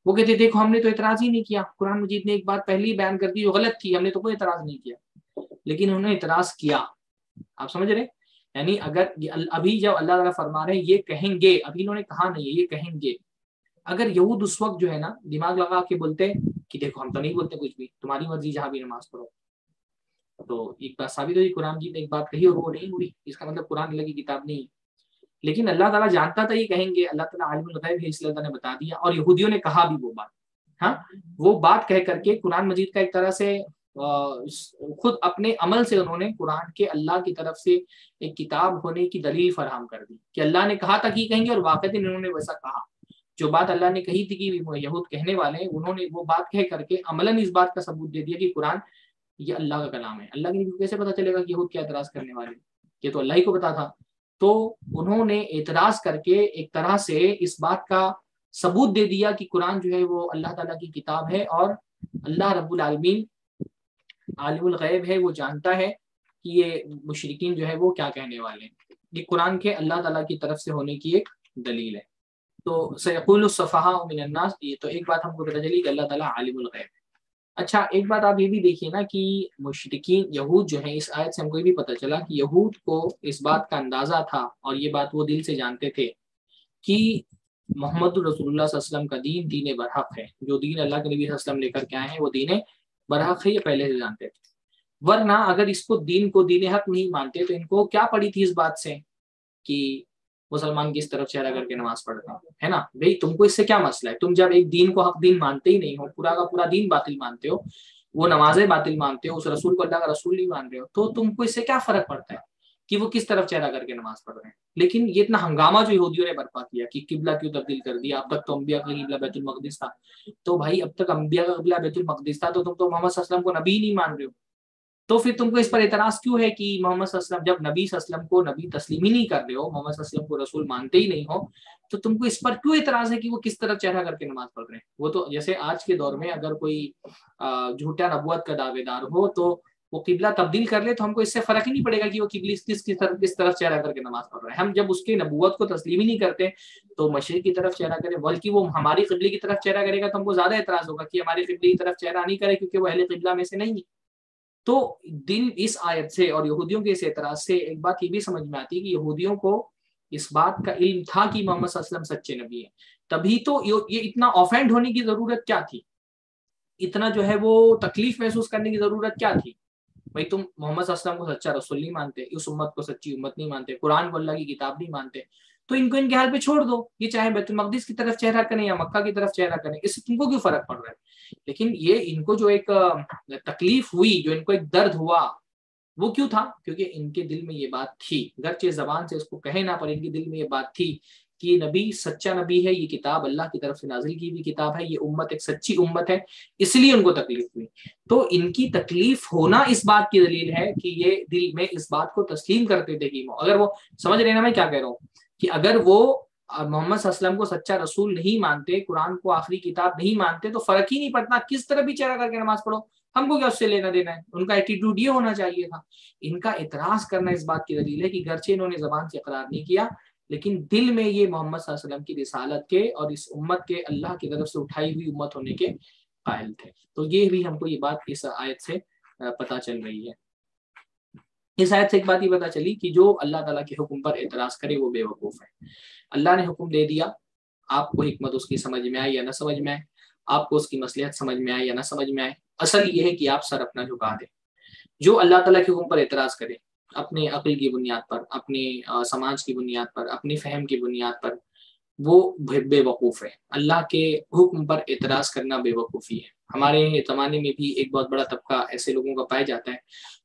वो कहते देखो हमने तो एतराज़ ही नहीं किया, कुरान मजीद ने एक बात पहले ही बयान कर दी जो गलत थी, हमने तो कोई एतराज़ नहीं किया। लेकिन उन्होंने एतराज़ किया। आप समझ रहे, यानी अगर अभी जब अल्लाह ताला फरमा रहे ये कहेंगे, अभी इन्होंने कहा नहीं है ये कहेंगे। अगर यहूद उस वक्त जो है ना दिमाग लगा के बोलते कि देखो हम तो नहीं बोलते कुछ भी, तुम्हारी मर्जी जहाँ भी नमाज पढ़ो, तो एक बात साबित हुई कुरान जी ने एक बात कही और वो नहीं हुई, इसका मतलब कुरान अल्लाह की किताब नहीं है। लेकिन अल्लाह ताला जानता था ये कहेंगे, अल्लाह ताला आलिमुल ग़ैब है, इसलिए अल्लाह ने बता दिया। और यहूदियों ने कहा भी वो बात, हाँ वो बात कह करके कुरान मजीद का एक तरह से खुद अपने अमल से उन्होंने कुरान के अल्लाह की तरफ से एक किताब होने की दलील फराहम कर दी कि अल्लाह ने कहा था कि कहेंगे और वाक़ई इन्होंने वैसा कहा। जो बात अल्लाह ने कही थी कि यहूद कहने वाले हैं, उन्होंने वो बात कह करके अमलन इस बात का सबूत दे दिया कि कुरान ये अल्लाह का कलाम है। अल्लाह के कैसे पता चलेगा कि यहूद क्या एतराज़ करने वाले, ये तो अल्लाह ही को पता था। तो उन्होंने एतराज़ करके एक तरह से इस बात का सबूत दे दिया कि कुरान जो है वो अल्लाह ताला की किताब है और अल्लाह रब्बुल आलमीन आलिमुल ग़ैब है। वो जानता है कि ये मुशरिकीन जो है वो क्या कहने वाले हैं। ये कुरान के अल्लाह ताला की तरफ से होने की एक दलील है। तो सयक़ूलु सफ़हाउ मिनन नास, ये तो एक बात हमको पता चली कि अल्लाह ताला आलिमुल ग़ैब है। अच्छा, एक बात आप ये भी देखिए ना कि मुशरिकीन यहूद जो है, इस आयत से हमको ये भी पता चला कि यहूद को इस बात का अंदाज़ा था और ये बात वो दिल से जानते थे कि मोहम्मद रसूलुल्लाह सल्लल्लाहु अलैहि वसल्लम का दीन दीन बरहक़ है। जो दीन अल्लाह के नबी सल्लल्लाहु अलैहि वसल्लम लेकर के आए हैं वो दीन बरहक़ है, ये पहले से जानते थे। वरना अगर इसको दीन को दीन हक़ नहीं मानते तो इनको क्या पड़ी थी इस बात से कि मुसलमान किस तरफ चेहरा करके नमाज पढ़ता है ना। भाई तुमको इससे क्या मसला है, तुम जब एक दीन को हक दीन मानते ही नहीं हो, पूरा का पूरा दीन बातिल मानते हो, वो नमाज़े बातिल मानते हो, उस रसूल को अल्लाह का रसूल नहीं मान रहे हो, तो तुमको इससे क्या फर्क पड़ता है कि वो किस तरफ चेहरा करके नमाज पढ़ रहे हैं। लेकिन ये इतना हंगामा जो यहूदियों ने बर्पा किया कि किबला क्यों तब्दील कर दिया, अब तक तो अंबिया का किबला बैतुल मक़दिस था, तो भाई अब तक अंबिया का किबला बैतुल मक़दिस था तो तुम तो मोहम्मद सल्लल्लाहु अलैहि वसल्लम को नबी नहीं मान रहे हो, तो फिर तुमको इस पर एतराज़ क्यों है कि मोहम्मद सल्लल्लाहु अलैहि वसल्लम, जब नबी सल्लल्लाहु अलैहि वसल्लम को नबी तस्लीम ही नहीं कर रहे हो, मोहम्मद सल्लल्लाहु अलैहि वसल्लम को रसूल मानते ही नहीं हो, तो तुमको इस पर क्यों एतराज़ है कि वो किस तरफ चेहरा करके नमाज पढ़ रहे हैं। वो तो जैसे आज के दौर में अगर कोई झूठा नबुवत का दावेदार हो तो वो किबला तब्दील कर ले तो हमको इससे फर्क ही नहीं पड़ेगा कि वो किबली किस तरफ चेहरा करके नमाज पढ़ रहे हैं। हम जब उसकी नबूवत को तस्लीम ही नहीं करते तो मशरिक की तरफ चेहरा करें, बल्कि वो हमारी किबली की तरफ चेहरा करेगा तो हमको ज्यादा एतराज होगा कि हमारी किबली की तरफ चेहरा नहीं करे क्योंकि वो अहले किबला में से नहीं है। तो दिन इस आयत से और यहूदियों के इस एतराज से एक बात ये भी समझ में आती है कि यहूदियों को इस बात का इल्म था कि मोहम्मद सल्लल्लाहु अलैहि वसल्लम सच्चे नबी है, तभी तो ये इतना ऑफेंड होने की जरूरत क्या थी, इतना जो है वो तकलीफ महसूस करने की जरूरत क्या थी। भाई तुम मोहम्मद सल्लल्लाहु अलैहि वसल्लम को सच्चा रसूल नहीं मानते, इस उम्मत को सच्ची उम्मत नहीं मानते, कुरान को अल्लाह की किताब नहीं मानते, तो इनको इनके हाल पे छोड़ दो, ये चाहे बैतुल मक़दिस की तरफ चेहरा करें या मक्का की तरफ चेहरा करें, इससे तुमको क्यों फर्क पड़ रहा है। लेकिन ये इनको जो एक तकलीफ हुई, जो इनको एक दर्द हुआ, वो क्यों था, क्योंकि इनके दिल में ये बात थी, गरचे जबान से इसको कहे ना पर इनके दिल में ये बात थी कि नबी सच्चा नबी है, ये किताब अल्लाह की तरफ से नाजिल की हुई किताब है, ये उम्मत एक सच्ची उम्मत है, इसलिए उनको तकलीफ हुई। तो इनकी तकलीफ होना इस बात की दलील है कि ये दिल में इस बात को तस्लीम करते थे कि अगर वो, समझ रहे ना मैं क्या कह रहा हूँ, कि अगर वो मोहम्मद सल्लम को सच्चा रसूल नहीं मानते, कुरान को आखिरी किताब नहीं मानते, तो फर्क ही नहीं पड़ता किस तरह भी चेहरा करके नमाज पढ़ो, हमको क्या उससे लेना देना है, उनका एटीट्यूड ये होना चाहिए था। इनका एतराज करना इस बात की दलील है कि गरचे इन्होंने जबान से इकरार नहीं किया लेकिन दिल में ये मोहम्मद सल्लल्लाहु अलैहि वसल्लम की रिसालत के और इस उम्मत के अल्लाह की तरफ से उठाई हुई उम्मत होने के कायल थे। तो ये भी हमको ये बात इस आयत से पता चल रही है। इस आयत से एक बात ये पता चली कि जो अल्लाह ताला के हुक्म पर एतराज़ करे वो बेवकूफ़ है। अल्लाह ने हुक्म दे दिया, आपको हिकमत उसकी समझ में आए या ना समझ में आए, आपको उसकी मसलियत समझ में आए या ना समझ में आए, असल ये है कि आप सर अपना झुका दें। जो अल्लाह ताला के हुक्म पर एतराज़ करे अपने अक्ल की बुनियाद पर, अपने समाज की बुनियाद पर, अपनी फहम की बुनियाद पर, वो बेवकूफ़ है। अल्लाह के हुक्म पर एतराज़ करना बेवकूफ़ी है। हमारे ज़माने में भी एक बहुत बड़ा तबका ऐसे लोगों का पाया जाता है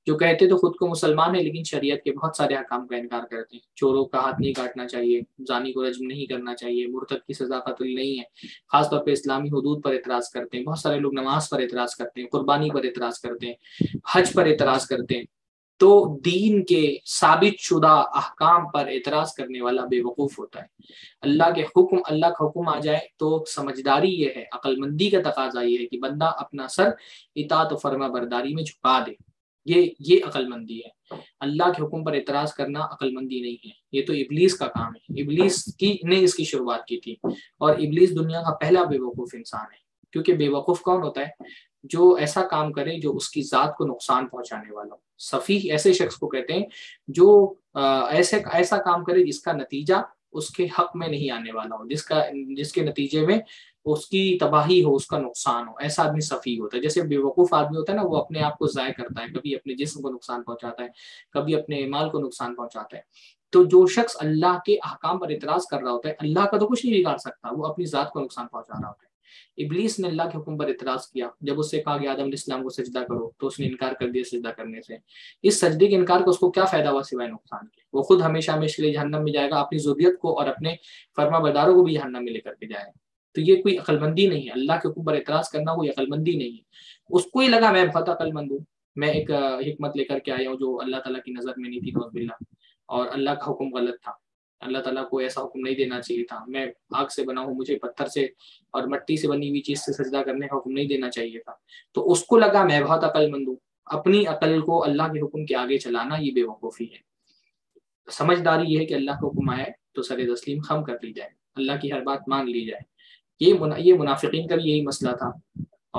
जो कहते तो खुद को मुसलमान है लेकिन शरीयत के बहुत सारे अहकाम का इनकार करते हैं। चोरों का हाथ नहीं काटना चाहिए, जानी को रज्म नहीं करना चाहिए, मुर्तद की सजा कत्ल नहीं है, खासतौर पर इस्लामी हदूद पर एतराज़ करते हैं। बहुत सारे लोग नमाज पर एतराज़ करते हैं, कुर्बानी पर एतराज़ करते हैं, हज पर एतराज़ करते हैं। तो दीन के साबित शुदा अहकाम पर एतराज़ करने वाला बेवकूफ़ होता है। अल्लाह का हुक्म आ जाए तो समझदारी ये है, अक्लमंदी का तकाजा ये है कि बंदा अपना सर इताअत और फर्मा बरदारी में झुका दे। ये अक्लमंदी है। अल्लाह के हुक्म पर एतराज़ करना अक्लमंदी नहीं है, ये तो इब्लीस का काम है। इब्लीस ने इसकी शुरुआत की थी और इब्लीस दुनिया का पहला बेवकूफ़ इंसान है, क्योंकि बेवकूफ़ कौन होता है, जो ऐसा काम करे जो उसकी ज़ात को नुकसान पहुंचाने वाला हो। सफ़ीह ऐसे शख्स को कहते हैं जो ऐसा काम करे जिसका नतीजा उसके हक में नहीं आने वाला हो, जिसके नतीजे में उसकी तबाही हो, उसका नुकसान हो, ऐसा आदमी सफ़ीह होता है। जैसे बेवकूफ़ आदमी होता है ना, वो अपने आप को ज़ाय करता है, कभी अपने जिस्म को नुकसान पहुँचाता है, कभी अपने माल को नुकसान पहुँचाता है। तो जो शख्स अल्लाह के अहकाम पर एतराज़ कर रहा होता है, अल्लाह का तो कुछ नहीं बिगाड़ सकता, वो अपनी ज़ात को नुकसान पहुँचा रहा होता है। इब्लीस ने अल्लाह के हुक्म पर एतराज़ किया, जब उससे कहा गया आदम अलैहिस्सलाम को सजदा करो तो उसने इनकार कर दिया सजदा करने से। इस सजदे के इनकार को उसको क्या फायदा हुआ सिवाय नुकसान के, वो खुद हमेशा हमेशा लिए जहन्नम में जाएगा, अपनी ज़ुर्रियत को और अपने फरमाबरदारों को भी जहन्नम में लेकर के जाएगा। तो ये कोई अक्लमंदी नहीं है, अल्लाह के हुक्म पर एतराज़ करना कोई अक्लमंदी नहीं है। उसको ही लगा मैं बहुत अक्लमंद हूँ, मैं एक हिकमत लेकर के आया हूँ जो अल्लाह ताला की नज़र में नहीं थी, नौज़ुबिल्लाह, और अल्लाह का हुक्म गलत था, अल्लाह ताला को ऐसा हुक्म नहीं देना चाहिए था। मैं आग से बना हूँ, मुझे पत्थर से और मट्टी से बनी हुई चीज़ से सजदा करने का हुक्म नहीं देना चाहिए था। तो उसको लगा मैं बहुत अक्लमंद हूँ। अपनी अकल को अल्लाह के हुक्म के आगे चलाना ये बेवकूफ़ी है। समझदारी ये है कि अल्लाह का हुक्म आए तो सरे तस्लीम खम कर ली जाए, अल्लाह की हर बात मान ली जाए। ये मुनाफिकीन का भी यही मसला था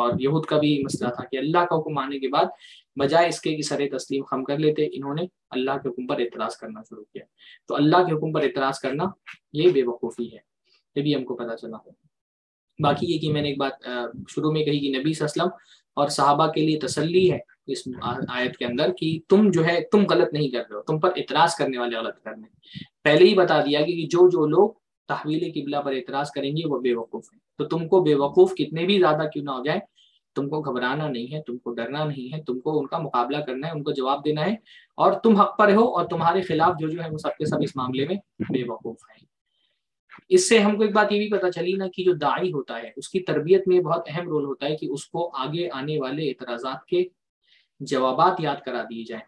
और यहूद का भी मसला था कि अल्लाह का हुक्म आने के बाद बजाय इसके कि सरे तस्लीम खम कर लेते, इन्होंने अल्लाह के हुक्म पर एतराज़ करना शुरू किया। तो अल्लाह के हुक्म पर एतराज़ करना ये बेवकूफ़ी है, ये भी हमको पता चला। बाकी ये कि मैंने एक बात शुरू में कही कि नबी सल्लम और सहाबा के लिए तसल्ली है इस आयत के अंदर कि तुम जो है तुम गलत नहीं कर रहे हो, तुम पर एतराज़ करने वाले गलत कर रहे हैं। पहले ही बता दिया कि जो जो लोग तहवील किबला पर एतराज़ करेंगे वो बेवकूफ़ है। तो तुमको बेवकूफ़ कितने भी ज़्यादा क्यों ना हो जाए, तुमको घबराना नहीं है, तुमको डरना नहीं है, तुमको उनका मुकाबला करना है, उनको जवाब देना है और तुम हक पर हो और तुम्हारे खिलाफ जो जो है वो सबके सब इस मामले में बेवकूफ है। इससे हमको एक बात ये भी पता चली ना कि जो दाई होता है उसकी तरबियत में बहुत अहम रोल होता है कि उसको आगे आने वाले एतराजात के जवाबात याद करा दिए जाए,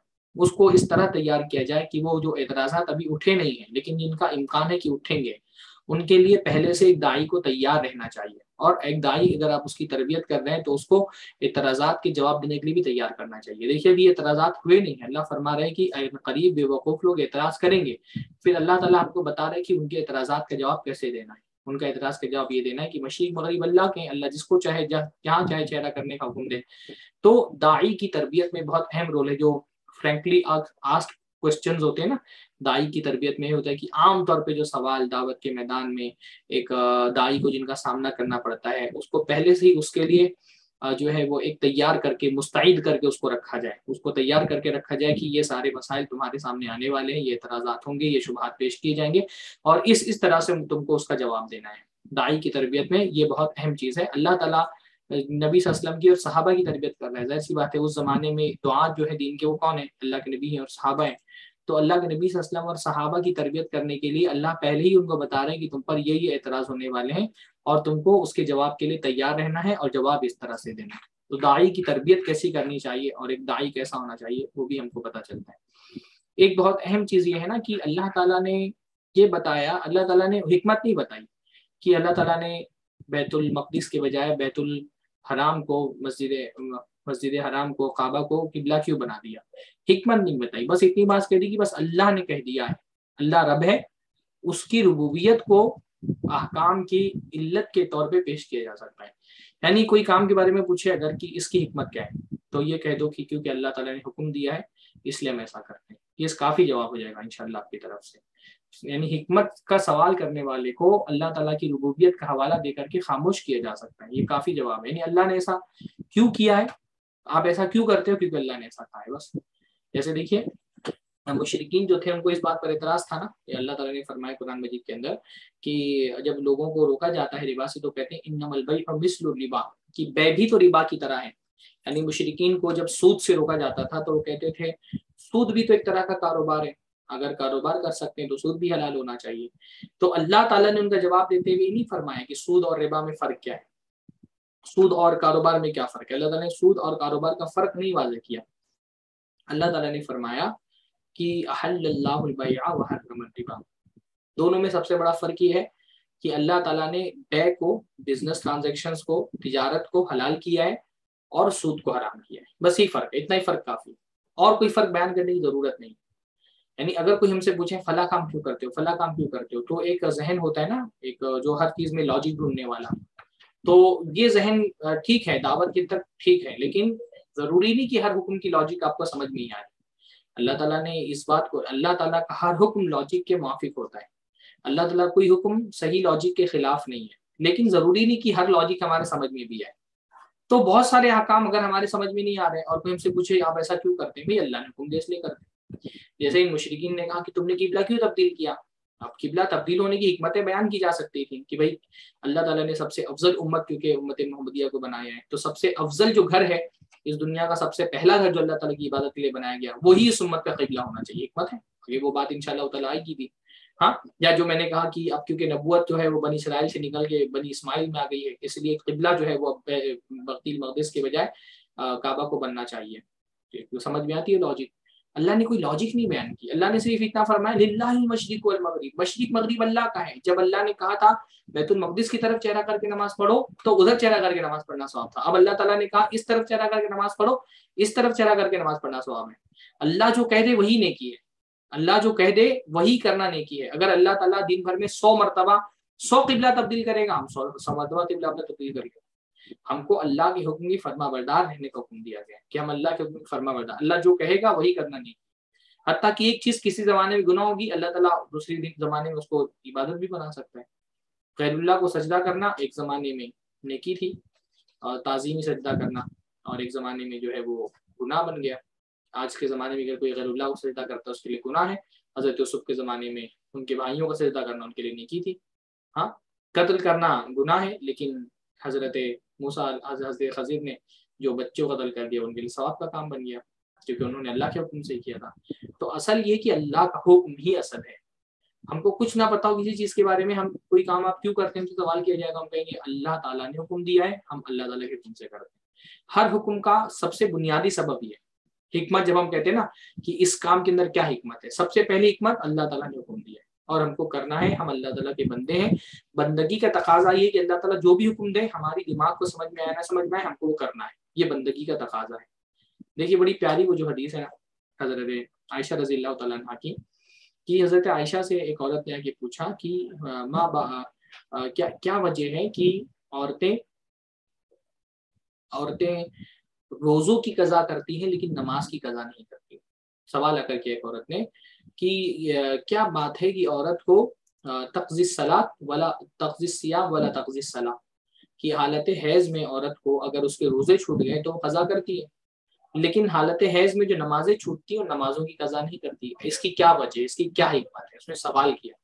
उसको इस तरह तैयार किया जाए कि वो जो एतराजात अभी उठे नहीं है लेकिन जिनका इम्कान है कि उठेंगे उनके लिए पहले से एक दाई को तैयार रहना चाहिए। और एक दाई अगर आप उसकी तरबियत कर रहे हैं तो उसको एतराजात के जवाब देने के लिए भी तैयार करना चाहिए। देखिए अभी एतराजात हुए नहीं है, अल्लाह फरमा रहे हैं कि करीब बेवकूफ़ लोग एतराज़ करेंगे, फिर अल्लाह ताला आपको बता रहे हैं कि उनके एतराजात का जवाब कैसे देना है। उनका एतराज़ का जवाब ये देना है कि मशीक मगरिब अल्लाह के, अल्लाह जिसको चाहे जहाँ चाहे चेहरा करने का हुक्म दे। तो दाई की तरबियत में बहुत अहम रोल है। जो फ्रेंकली आस्क्ड क्वेश्चंस होते हैं ना दाई की तरबियत में, होता है कि आमतौर पे जो सवाल दावत के मैदान में एक दाई को जिनका सामना करना पड़ता है उसको पहले से ही उसके लिए जो है वो एक तैयार करके मुस्तैद करके उसको रखा जाए, उसको तैयार करके रखा जाए कि ये सारे मसाइल तुम्हारे सामने आने वाले हैं, ये एतराज़ात होंगे, ये शुबहात पेश किए जाएंगे और इस तरह से तुमको उसका जवाब देना है। दाई की तरबियत में ये बहुत अहम चीज़ है। अल्लाह ताला नबी सल्लल्लाहु अलैहि वसल्लम की और सहाबा की तरबियत कर रहा है। जाहिर सी बात है उस ज़माने में दुआ जो है दीन के वो कौन है, अल्लाह के नबी हैं और सहाबा हैं। तो अल्लाह के नबी सल्लल्लाहु अलैहि वसल्लम और सहाबा की तरबियत करने के लिए अल्लाह पहले ही उनको बता रहे हैं कि तुम पर ये एतराज़ होने वाले हैं और तुमको उसके जवाब के लिए तैयार रहना है और जवाब इस तरह से देना है। तो दाई की तरबियत कैसी करनी चाहिए और एक दाई कैसा होना चाहिए वो भी हमको पता चलता है। एक बहुत अहम चीज़ ये है ना कि अल्लाह ताला ने ये बताया, अल्लाह ताला ने हिकमत नहीं बताई कि अल्लाह ताला ने बैतुल मक़दिस के बजाय बैतुल हराम को, मस्जिद हराम को, काबा को किबला क्यों बना दिया। हिकमत नहीं बताई, बस इतनी बात कह दी कि बस अल्लाह ने कह दिया है, अल्लाह रब है, उसकी रुबूबियत को अहकाम की इल्लत के तौर पे पेश किया जा सकता है। यानी कोई काम के बारे में पूछे अगर कि इसकी हिकमत क्या है तो ये कह दो कि क्योंकि अल्लाह ताला ने हुक्म दिया है इसलिए हम ऐसा करते हैं। ये काफ़ी जवाब हो जाएगा इंशाल्लाह आपकी तरफ से। यानी हिकमत का सवाल करने वाले को अल्लाह ताला की रुबूबियत का हवाला देकर के खामोश किया जा सकता है। ये काफ़ी जवाब है। यानी अल्लाह ने ऐसा क्यों किया है, आप ऐसा क्यों करते हो, क्योंकि अल्लाह ने ऐसा कहा है बस। जैसे देखिए मुशरिकीन जो थे उनको इस बात पर एतराज़ था ना, अल्लाह ताला ने फरमाया कुरान मजीद के अंदर कि जब लोगों को रोका जाता है रिबा से तो कहते हैं इन्नमल बैअ मिस्लु रिबा, कि बै भी तो रिबा की तरह है। यानी मुशरिकीन को जब सूद से रोका जाता था तो वो कहते थे सूद भी तो एक तरह का कारोबार है, अगर कारोबार कर सकते हैं तो सूद भी हलाल होना चाहिए। तो अल्लाह ताला ने उनका जवाब देते हुए नहीं फरमाया कि सूद और रिबा में फ़र्क क्या है, सूद और कारोबार में क्या फ़र्क है। अल्लाह ताला ने सूद और कारोबार का फ़र्क नहीं वाज़े किया। अल्लाह ताला ने फरमाया कि अहल्लल्लाहुल बैअ व हर्रम रिबा। दोनों में सबसे बड़ा फ़र्क ये है कि अल्लाह ताला ने बै को, बिजनेस ट्रांजेक्शन्स को, तिजारत को हलाल किया है और सूद को हराम किया है। बस यही फ़र्क है, इतना ही फ़र्क काफ़ी, और कोई फ़र्क बयान करने की ज़रूरत नहीं। यानी अगर कोई हमसे पूछे फला काम क्यों करते हो, फला काम क्यों करते हो, तो एक जहन होता है ना, एक जो हर चीज़ में लॉजिक ढूंढने वाला, तो ये जहन ठीक है दावत के तक ठीक है, लेकिन ज़रूरी नहीं कि हर हुक्म की लॉजिक आपको समझ में ही आए। अल्लाह ताला ने इस बात को, अल्लाह ताला का हर हुक्म लॉजिक के मुआफिक होता है। अल्लाह ताला कोई हुक्म सही लॉजिक के खिलाफ नहीं है, लेकिन ज़रूरी नहीं कि हर लॉजिक हमारे समझ में भी आए। तो बहुत सारे अहकाम अगर हमारे समझ में नहीं आ रहे और कोई हमसे पूछे आप ऐसा क्यों करते हैं, भाई अल्लाह ने हुक्म दे इसलिए करते हैं। जैसे इन मुशरिकीन ने कहा कि तुमने किबला क्यों तब्दील किया। अब किबला तब्दील होने की हिकमतें बयान की जा सकती थी कि भाई अल्लाह ताला ने सबसे अफजल उम्मत, क्योंकि उम्मत मोहम्मदिया को बनाया है तो सबसे अफजल जो घर है इस दुनिया का, सबसे पहला घर जो अल्लाह ताला की इबादत के लिए बनाया गया वही इस उम्मत का किबला होना चाहिए। हिकमत है ये, वो बात इंशाल्लाह ताला आएगी भी। हाँ, या जो मैंने कहा कि अब क्योंकि नबूवत जो है वो बनी इसराइल से निकल के बनी इस्माइल में आ गई है इसलिए किबला जो है वो बैतुल मक़दिस के बजाय काबा को बनना चाहिए। समझ में आती है लॉजिक। अल्लाह ने कोई लॉजिक नहीं बयान की, अल्लाह ने सिर्फ इतना फरमाया लिल्लाहिल मशरिक़ वल मग़रिब, मशरिक़ मग़रिब अल्लाह का है। जब अल्लाह ने कहा था बैतुल मक़दिस की तरफ चेहरा करके नमाज पढ़ो तो उधर चेहरा करके नमाज पढ़ना सवाब था। अब अल्लाह ताला ने कहा इस तरफ चेहरा करके नमाज पढ़ो, इस तरफ चेहरा करके नमाज पढ़ना सवाब है। अल्लाह जो कह दे वही नेकी है, अल्लाह जो कह दे वही करना नेकी है। अगर अल्लाह ताला दिन भर में 100 मरतबा 100 किबला तब्दील करेगा, हम 100 मरतबा किबला अपना तब्दील करेंगे। हमको अल्लाह के हुक्म की फरमाबरदार रहने का हुक्म दिया गया कि हम अल्लाह के हुक्म की फरमाबरदार, अल्लाह जो कहेगा वही करना नहीं। हत्ता कि एक चीज़ किसी ज़माने में गुनाह होगी, अल्लाह ताला दूसरी ज़माने में उसको इबादत भी बना सकता है। गैरुल्लाह को सजदा करना एक ज़माने में नेकी थी और ताज़ीमी सजदा करना, और एक ज़माने में जो है वो गुनाह बन गया। आज के ज़माने में अगर कोई गैरुल्लाह को सजदा करता है उसके लिए गुनाह है। हज़रत यूसुफ के ज़माने में उनके भाइयों का सजदा करना उनके लिए नेकी थी। हाँ, कत्ल करना गुनाह है, लेकिन हज़रत मूसा हज़रत खजीर ने जो बच्चों का कत्ल कर दिया उनके लिए सवाब का काम बन गया, क्योंकि उन्होंने अल्लाह के हुक्म से किया था। तो असल ये कि अल्लाह का हुक्म ही असल है। हमको कुछ ना पता हो किसी चीज़ के बारे में, हम कोई काम आप क्यों करते हैं तो सवाल किया जाएगा, हम कहेंगे अल्लाह ताला ने हुक्म दिया है, हम अल्लाह ताला के हुक्म से करते हैं। हर हुक्म का सबसे बुनियादी सबब ये है हिकमत। जब हम कहते हैं ना कि इस काम के अंदर क्या हिकमत है, सबसे पहली हिकमत अल्लाह ताला ने हुक्म दिया है और हमको करना है, हम अल्लाह ताला के बंदे हैं। बंदगी का तकाजा ये कि अल्लाह ताला जो भी हुक्म दे हमारी दिमाग को समझ में आया ना समझ में आए, हमको वो करना है, ये बंदगी का तकाजा है। देखिए बड़ी प्यारी वो जो हदीस है ना हजरत आयशा रजी अल्लाह तआला अन्हा की, कि हजरत आयशा से एक औरत ने आके पूछा कि माँ क्या वजह है कि औरतें रोजों की कज़ा करती हैं लेकिन नमाज की कज़ा नहीं करती। सवाल आकर के एक औरत ने कि क्या बात है कि औरत को तक़ज़ीस सलात वाला तक़ज़ीस सियाम वाला तक़ज़ीस सलात की हालत हैज़ में औरत को अगर उसके रोजे छूट गए तो कज़ा करती है, लेकिन हालत हैज में जो नमाजें छूटती हैं और नमाजों की कज़ा नहीं करती, इसकी क्या वजह, इसकी क्या हिकमत है? उसने सवाल किया।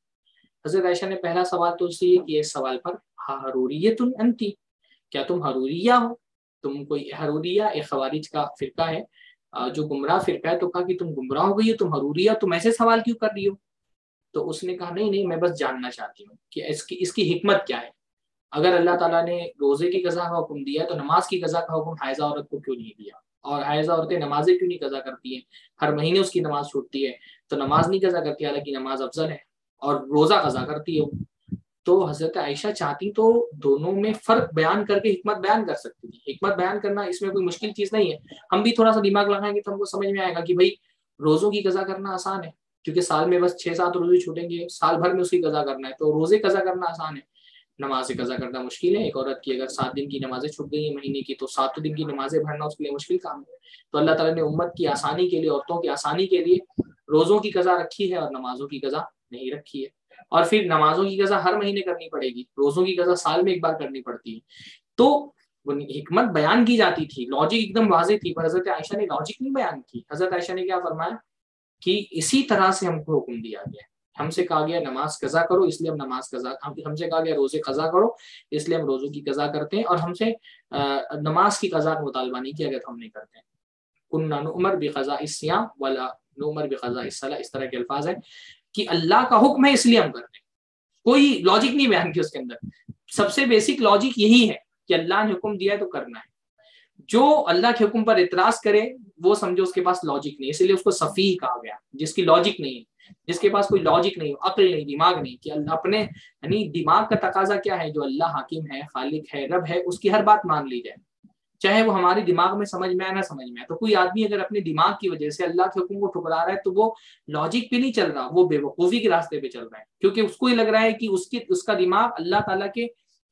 हजरत आयशा ने पहला सवाल तो उससे ये किया, इस सवाल पर हरूरियतुन अंती, क्या तुम हरूरिया हो? तुम कोई हरूरिया एक खवारिज का फिरका है जो गुमराह फिरका है, तो कहा कि तुम गुमराह हो गई हो, तुम हरूरिया, तुम ऐसे सवाल क्यों कर रही हो? तो उसने कहा नहीं नहीं, मैं बस जानना चाहती हूँ कि इसकी हिकमत क्या है। अगर अल्लाह ताला ने रोजे की कज़ा का हुक्म दिया है तो नमाज की कज़ा का हुक्म हाइजा औरत को क्यों नहीं दिया? और हाइजा औरतें नमाजें क्यों नहीं कज़ा करती हैं? हर महीने उसकी नमाज छूटती है तो नमाज नहीं कज़ा करती, हालांकि नमाज अफजल है, और रोज़ा कज़ा करती है। तो हज़रत आयशा चाहती तो दोनों में फ़र्क बयान करके हिकमत बयान कर सकती थी। हिकमत बयान करना इसमें कोई मुश्किल चीज़ नहीं है, हम भी थोड़ा सा दिमाग लगाएंगे तो हमको समझ में आएगा कि भाई रोज़ों की कज़ा करना आसान है, क्योंकि साल में बस 6-7 रोजे छूटेंगे, साल भर में उसकी कज़ा करना है, तो रोज़े कज़ा करना आसान है, नमाजें कज़ा करना मुश्किल है। एक औरत की अगर 7 दिन की नमाजें छूट गई महीने की, तो 7 दिन की नमाजें भरना उसके लिए मुश्किल काम है। तो अल्लाह ताला ने उम्मत की आसानी के लिए, औरतों की आसानी के लिए रोज़ों की कज़ा रखी है और नमाजों की कज़ा नहीं रखी है। और फिर नमाजों की कज़ा हर महीने करनी पड़ेगी, रोज़ों की कज़ा साल में एक बार करनी पड़ती है। तो हिकमत बयान की जाती थी, लॉजिक एकदम वाज़ेह थी, पर हज़रत आयशा ने लॉजिक नहीं बयान की। हज़रत आयशा ने क्या फरमाया कि इसी तरह से हमको हुक्म दिया गया, हमसे कहा गया नमाज कज़ा करो इसलिए हम नमाज कज़ा, हमसे कहा गया रोज़े कज़ा करो इसलिए हम रोज़ों की कज़ा करते हैं, और हमसे नमाज की कज़ा का मुतालबा नहीं किया गया तो हम नहीं करते हैं। कुन्ना नुमर बि कज़ा इस्सियाम वाला नुमर बि कज़ा इस्सलाह, इस तरह के अल्फाज हैं कि अल्लाह का हुक्म है इसलिए हम करते हैं। कोई लॉजिक नहीं बयान किया उसके अंदर, सबसे बेसिक लॉजिक यही है कि अल्लाह ने हुक्म दिया है तो करना है। जो अल्लाह के हुक्म पर एतराज़ करे वो समझो उसके पास लॉजिक नहीं, इसलिए उसको सफ़ीह कहा गया, जिसकी लॉजिक नहीं है, जिसके पास कोई लॉजिक नहीं, अक्ल नहीं, दिमाग नहीं, कि अपने यानी दिमाग का तकाजा क्या है, जो अल्लाह हाकिम है, खालिक है, रब है, उसकी हर बात मान ली जाए, चाहे वो हमारे दिमाग में समझ में आए ना समझ में आए। तो कोई आदमी अगर अपने दिमाग की वजह से अल्लाह के हुक्म को ठुकरा रहा है तो वो लॉजिक पे नहीं चल रहा, वो बेवकूफ़ी के रास्ते पे चल रहा है, क्योंकि उसको ये लग रहा है कि उसका दिमाग अल्लाह ताला के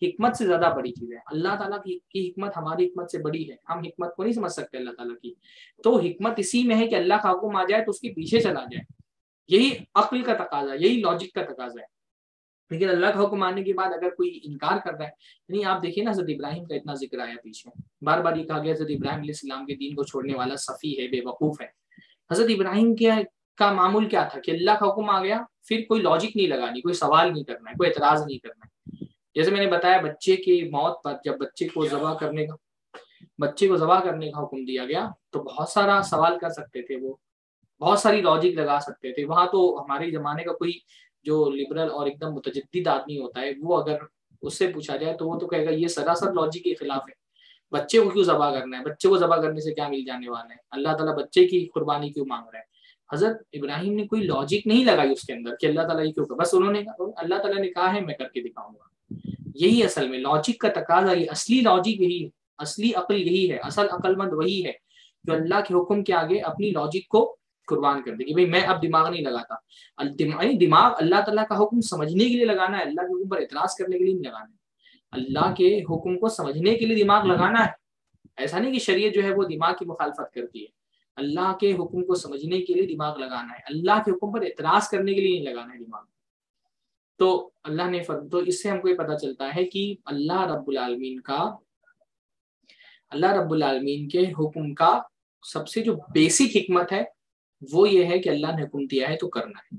हिकमत से ज़्यादा बड़ी चीज़ है। अल्लाह ताला की हिकमत हमारी हिकमत से बड़ी है, हम हिकमत को नहीं समझ सकते अल्लाह ताला की। तो हिकमत इसी में है कि अल्लाह का हुक्म आ जाए तो उसके पीछे चला जाए, यही अक्ल का तकाजा, यही लॉजिक का तकाजा है। लेकिन अल्लाह का हुक्म आने के बाद अगर कोई इनकार कर रहा है, यानी आप देखिए ना हज़रत इब्राहिम का इतना जिक्र आया पीछे, बार बार ये कहा गया हज़रत इब्राहिम अलैहिस्सलाम के दीन को छोड़ने वाला सफ़ी है, बेवकूफ़ है। हज़रत इब्राहिम का मामूल क्या था कि अल्लाह का हुक्म आ गया फिर कोई लॉजिक नहीं लगानी, कोई सवाल नहीं करना है, कोई एतराज़ नहीं करना है। जैसे मैंने बताया बच्चे की मौत पर जब बच्चे को ज़बह करने का हुक्म दिया गया तो बहुत सारा सवाल कर सकते थे, वो बहुत सारी लॉजिक लगा सकते थे। वहाँ तो हमारे ज़माने का कोई जो लिबरल और एकदम मुतजद्दिद आदमी होता है, वो अगर उससे पूछा जाए तो वो तो कहेगा ये सरासर लॉजिक के खिलाफ है, बच्चे को क्यों ज़बह करना है, बच्चे को ज़बह करने से क्या मिल जाने वाला है, अल्लाह ताला बच्चे की कुर्बानी क्यों मांग रहा है। हज़रत इब्राहिम ने कोई लॉजिक नहीं लगाई उसके अंदर कि अल्लाह ताला ये क्यों कर, बस उन्होंने अल्लाह ताला ने कहा है मैं करके दिखाऊंगा। यही असल में लॉजिक का तकाजा, ये असली लॉजिक यही है, असली अक्ल यही है, असल अक्लमंद वही है जो अल्लाह के हुक्म के आगे अपनी लॉजिक को कुर्बान कर देगी। भाई मैं अब दिमाग नहीं लगाता, दिमाग अल्लाह ताला का हुक्म समझने के लिए लगाना है, अल्लाह के हुक्म पर एतराज़ करने के लिए नहीं लगाना है। अल्लाह के हुक्म को समझने के लिए दिमाग लगाना है, ऐसा नहीं कि शरीयत जो है वो दिमाग की मुखालफत करती है। अल्लाह के हुक्म को समझने के लिए दिमाग लगाना है, अल्लाह के हुक्म पर एतराज़ करने के लिए नहीं लगाना है दिमाग। तो अल्लाह ने तो इससे हमको ये पता चलता है कि अल्लाह रब्बुल आलमीन के हुक्म का सबसे जो बेसिक हिकमत है वो ये है कि अल्लाह ने हुक्म दिया है तो करना है।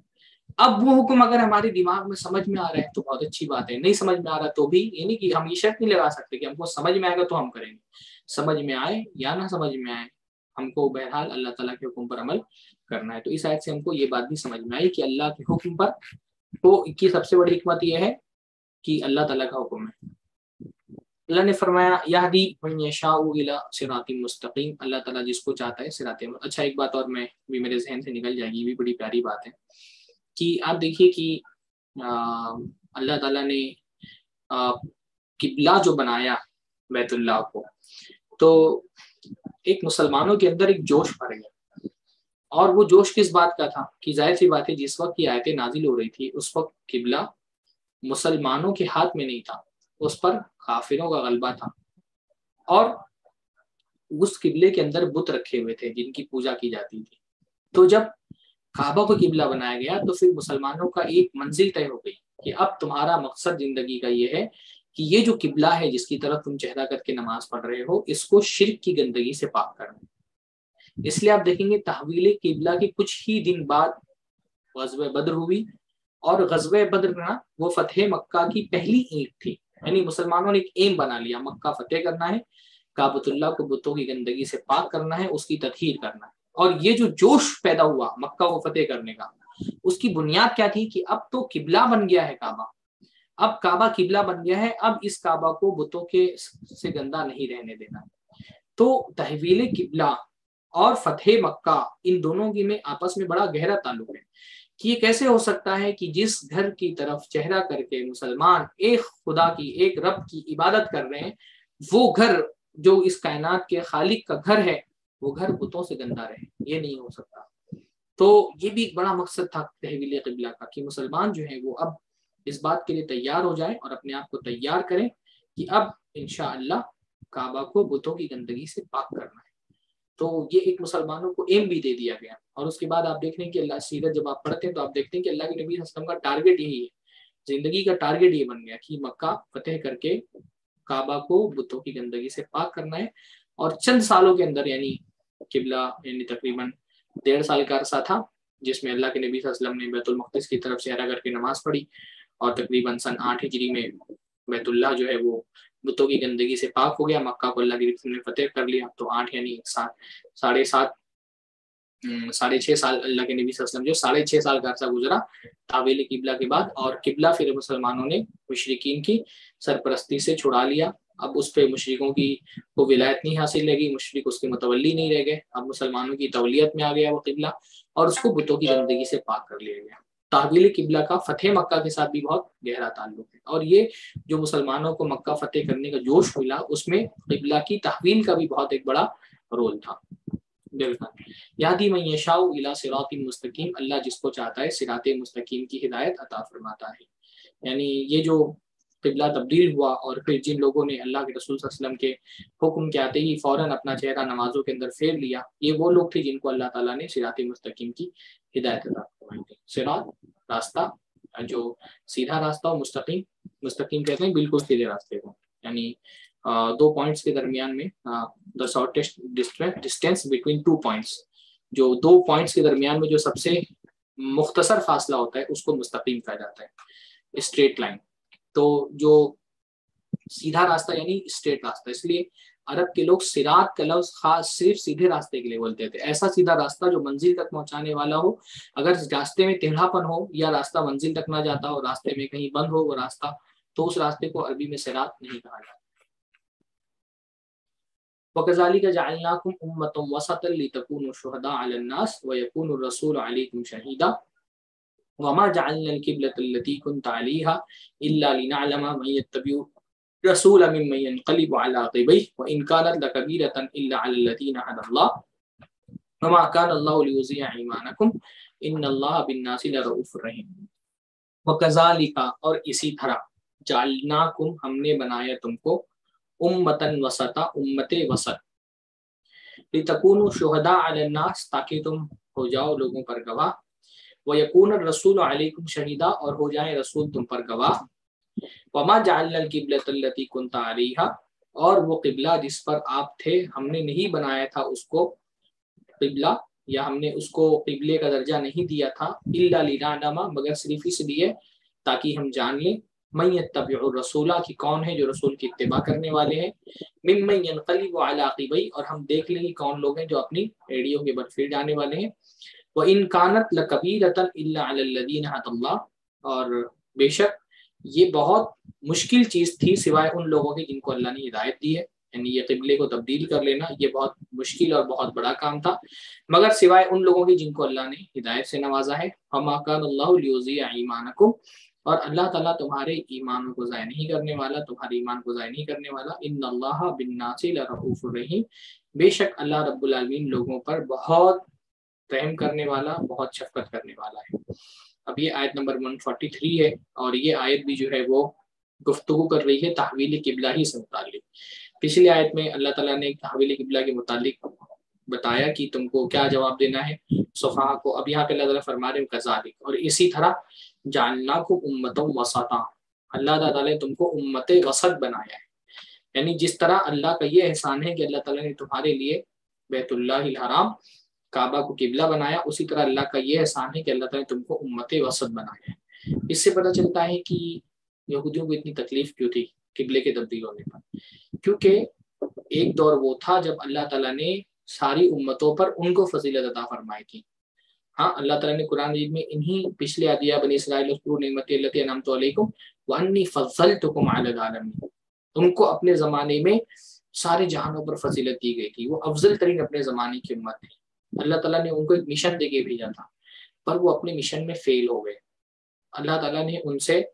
अब वो हुक्म अगर हमारे दिमाग में समझ में आ रहा है तो बहुत अच्छी बात है, नहीं समझ में आ रहा तो भी, यानी कि हम ये शर्त नहीं लगा सकते कि हमको समझ में आएगा तो हम करेंगे। समझ में आए या ना समझ में आए, हमको बहरहाल अल्लाह ताला के हुक्म पर अमल करना है। तो इस आयत से हमको ये बात भी समझ में आई कि अल्लाह के हुक्म पर, तो की सबसे बड़ी हिकमत यह है कि अल्लाह ताला का हुक्म है। अल्लाह ने फरमाया यहदी मन यशाउ इला सिरातिल मुस्तकीम, अल्लाह ताला जिसको चाहता है सिराते। अच्छा एक बात और मैं भी मेरे जहन से निकल जाएगी, भी बड़ी प्यारी बात है कि आप देखिए कि अल्लाह ताला ने किबला जो बनाया बैतुल्लाह को, तो एक मुसलमानों के अंदर एक जोश भर गया। और वो जोश किस बात का था कि जाहिर सी बात है जिस वक्त ये आयतें नाजिल हो रही थी उस वक्त किबला मुसलमानों के हाथ में नहीं था, उस पर काफिरों का गलबा था। और उस किबले के अंदर बुत रखे हुए थे जिनकी पूजा की जाती थी। तो जब काबा को किबला बनाया गया तो फिर मुसलमानों का एक मंजिल तय हो गई कि अब तुम्हारा मकसद जिंदगी का ये है कि ये जो किबला है जिसकी तरफ तुम चेहरा करके नमाज पढ़ रहे हो, इसको शिर्क की गंदगी से पाक करना। इसलिए आप देखेंगे तहवील किबला के कुछ ही दिन बाद ग़ज़वे बद्र हुई, और ग़ज़वे बद्र ना वो फतेह मक्का की पहली ईंट थी। यानी मुसलमानों ने एक एम बना लिया, मक्का फतेह करना है, काबतुल्लाह को बुतों की गंदगी से पाक करना है, उसकी ततहीर करना है। और ये जो जोश पैदा हुआ मक्का को फतेह करने का, उसकी बुनियाद क्या थी कि अब तो किबला बन गया है काबा, अब काबा किबला बन गया है, अब इस काबा को बुतों के से गंदा नहीं रहने देना। तो तहवील किबला और फतेह मक्का इन दोनों की में आपस में बड़ा गहरा ताल्लुक है कि ये कैसे हो सकता है कि जिस घर की तरफ चेहरा करके मुसलमान एक खुदा की, एक रब की इबादत कर रहे हैं, वो घर जो इस कायनात के खालिक का घर है वो घर बुतों से गंदा रहे, ये नहीं हो सकता। तो ये भी एक बड़ा मकसद था तहवील किबला का कि मुसलमान जो है वो अब इस बात के लिए तैयार हो जाए और अपने आप को तैयार करें कि अब इंशाअल्लाह काबा को बुतों की गंदगी से पाक करना है। तो ये एक मुसलमानों को एम भी दे दिया गया। और उसके बाद आप देख रहे हैं कि अल्लाह सीरत जब आप पढ़ते हैं तो आप देखते हैं कि अल्लाह के नबी वसल्लम का टारगेट यही है, जिंदगी का टारगेट ये बन गया कि मक्का फतेह करके काबा को बुतों की गंदगी से पाक करना है। और चंद सालों के अंदर यानी किबला यानी तकरीबन 1.5 साल का अरसा था जिसमें अल्लाह के नबी वसल्लम ने बैतुल मक़दिस की तरफ चेहरा करके नमाज पढ़ी और तकरीबन सन 8 हिजरी में बैतुल्लाह जो है वो बुतों की गंदगी से पाक हो गया, मक्का को अल्लाह के रसूल ने फतेह कर लिया। तो 8 यानी 7.5 साल अल्लाह के नबी वसल्लम जो 6.5 साल का अरसा गुजरा तावेल किबला के बाद। और किबला फिर मुसलमानों ने मुशरिकीन की सरपरस्ती से छुड़ा लिया। अब उस पर मुशरिकों की को विलायत नहीं हासिल रहेगी, मुशरिक उसके मुतवल्ली नहीं रह गए, अब मुसलमानों की तवलियत में आ गया वो किबला और उसको बुतों की गंदगी से पाक कर लिया गया। तहवील किबला का फतेह मक्का के साथ भी बहुत गहरा ताल्लुक है। और ये जो मुसलमानों को मक्का फतेह करने का जोश मिला उसमें किबला की तहवील का भी बहुत एक बड़ा रोल था। यादी मैं यशाउ इला सिरातिल मुस्तकीम, अल्लाह जिसको चाहता है सिराते मुस्तकीम की हिदायत अता फरमाता है। यानी ये जो किबला तब्दील हुआ और फिर जिन लोगों ने अल्लाह के रसूल सल्लल्लाहु अलैहि वसल्लम के हुक्म के आते ही फौरन अपना चेहरा नमाजों के अंदर फेर लिया, ये वो लोग थे जिनको अल्लाह ताला ने सिराते मुस्तकीम की हिदायत अता फरमाई थी। सिरात रास्ता, जो सीधा रास्ता, और मुस्तकीम, मुस्तकीम कहते हैं बिल्कुल सीधे रास्ते को, यानी दो पॉइंट्स के दरमियान में the shortest distance between two points, जो दो पॉइंट्स के दरमियान में जो सबसे मुख्तसर फासला होता है उसको मुस्तकीम कहा जाता है, स्ट्रेट लाइन। तो जो सीधा रास्ता यानी स्ट्रेट रास्ता, इसलिए अरब के लोग सिरात का लफ्ज खास सिर्फ सीधे रास्ते के लिए बोलते थे। ऐसा सीधा रास्ता जो मंजिल तक पहुंचाने वाला हो, अगर रास्ते में टेढ़ापन हो या रास्ता मंजिल तक ना जाता हो, रास्ते में कहीं बंद हो वो रास्ता, तो उस रास्ते को अरबी में सिरात नहीं कहा जाता। वकज़ालिका जअलनाकुम उम्मतन वसतन लितकूनू शुहदा अला नास व यकूनु रसूलु अलैकुम शहीदा वमा जअलना अल-क़िब्लता अल्लती कुन्ता अलैहा इल्ला लिनअलमा मन यत्तबिउ रसूल मिम्मन यनक़लिबु अला अक़बैहि व इन कानत लकबीरतन इल्ला अला अल्लज़ीना हदल्लाह वमा काना अल्लाहु लियुज़य्या ईमानकुम इन्नल्लाहा बिन्नासि लरऊफ़ुर रहीम। वकज़ालिका, और इसी तरह, जअलनाकुम, हमने बनाया तुमको, उम्मतन वसता, उम्मते वसत, लितकूनु शुहदा अला नास, ताकि तुम हो जाओ लोगों पर गवाह, व यकून रसूल अलैकुम शहीदा, और हो जाए रसूल तुम पर गवाह, वमा जअलना अल-क़िब्लता अल्लती कुन्ता अलैहा, और वो किबला जिस पर आप थे हमने नहीं बनाया था उसको किबला, या हमने उसको किबले का दर्जा नहीं दिया था, इल्ला लिनअलमा, मगर सिर्फ इसलिए ताकि हम जान लें, मैयतबिउर्रसूला कि कौन है जो रसूल की इत्तिबा करने वाले हैं, मिम्मन यनक़लिबु अला अक़िबैहि और हम देख लेंगे कौन लोग हैं जो अपनी एड़ियों के बल फिर जाने वाले हैं। व इन कानत लकबीरतन इल्ला अलल लदीना हदल्लाह और बेशक ये बहुत मुश्किल चीज़ थी सिवाय उन लोगों के जिनको अल्लाह ने हिदायत दी है, यानी ये क़िबले को तब्दील कर लेना ये बहुत मुश्किल और बहुत बड़ा काम था मगर सिवाय उन लोगों के जिनको अल्लाह ने हिदायत से नवाजा है। वमा कान अल्लाहु लियुज़ीअ ईमानकुम और अल्लाह ताला तुम्हारे ईमान को ज़ाय नहीं करने वाला, तुम्हारे ईमान को ज़ाय नहीं करने वाला। इन्नल्लाहा बिन्नासी लरऊफ़ुर रहीम बेशक अल्लाह रब्बुल आलमीन लोगों पर बहुत रहम करने वाला, बहुत शफकत करने वाला है। अब ये आयत नंबर 143 है और ये आयत भी जो है वो गुफ्तगू कर रही है तहवील किबला ही से मुतालिक। पिछली आयत में अल्लाह ताला ने तहवील किबला के मुतालिक बताया कि तुमको क्या जवाब देना है सुफहा को। अब यहाँ पे अल्लाह ताला फरमा रहे कज़ालिक और इसी तरह जानना को उम्मतों वसता अल्लाह ताला ने तुमको उम्मत वसत बनाया है, यानी जिस तरह अल्लाह का ये एहसान है कि अल्लाह ताला ने तुम्हारे लिए बैतुल्लाहिल हराम काबा को किबला बनाया, उसी तरह अल्लाह का ये एहसान है कि अल्लाह ताला ने तुमको उम्मत वसत बनाया है। इससे पता चलता है कि यहूदियों को इतनी तकलीफ क्यों थी किबले के तब्दील होने पर, क्योंकि एक दौर वो था जब अल्लाह ताला ने सारी उम्मतों पर उनको फजीलत अता फरमाई थी। हाँ, अल्लाह ताला ने कुरान मजीद में इन्हीं पिछले आदिया बनी इसराइल उस्कुरू निअमती अल्लती अनअमतु अलैकुम व अन्नी फज़्ज़लतुकुम अलल आलमीन तुमको अपने ज़माने में सारे जहानों पर फजीलत दी गई थी, वो अफजल तरीन अपने ज़माने की उम्मत थी। अल्लाह ताला ने उनको एक मिशन देके भेजा था पर वो अपने मिशन में फेल हो गए। अल्लाह ताला ने उनसे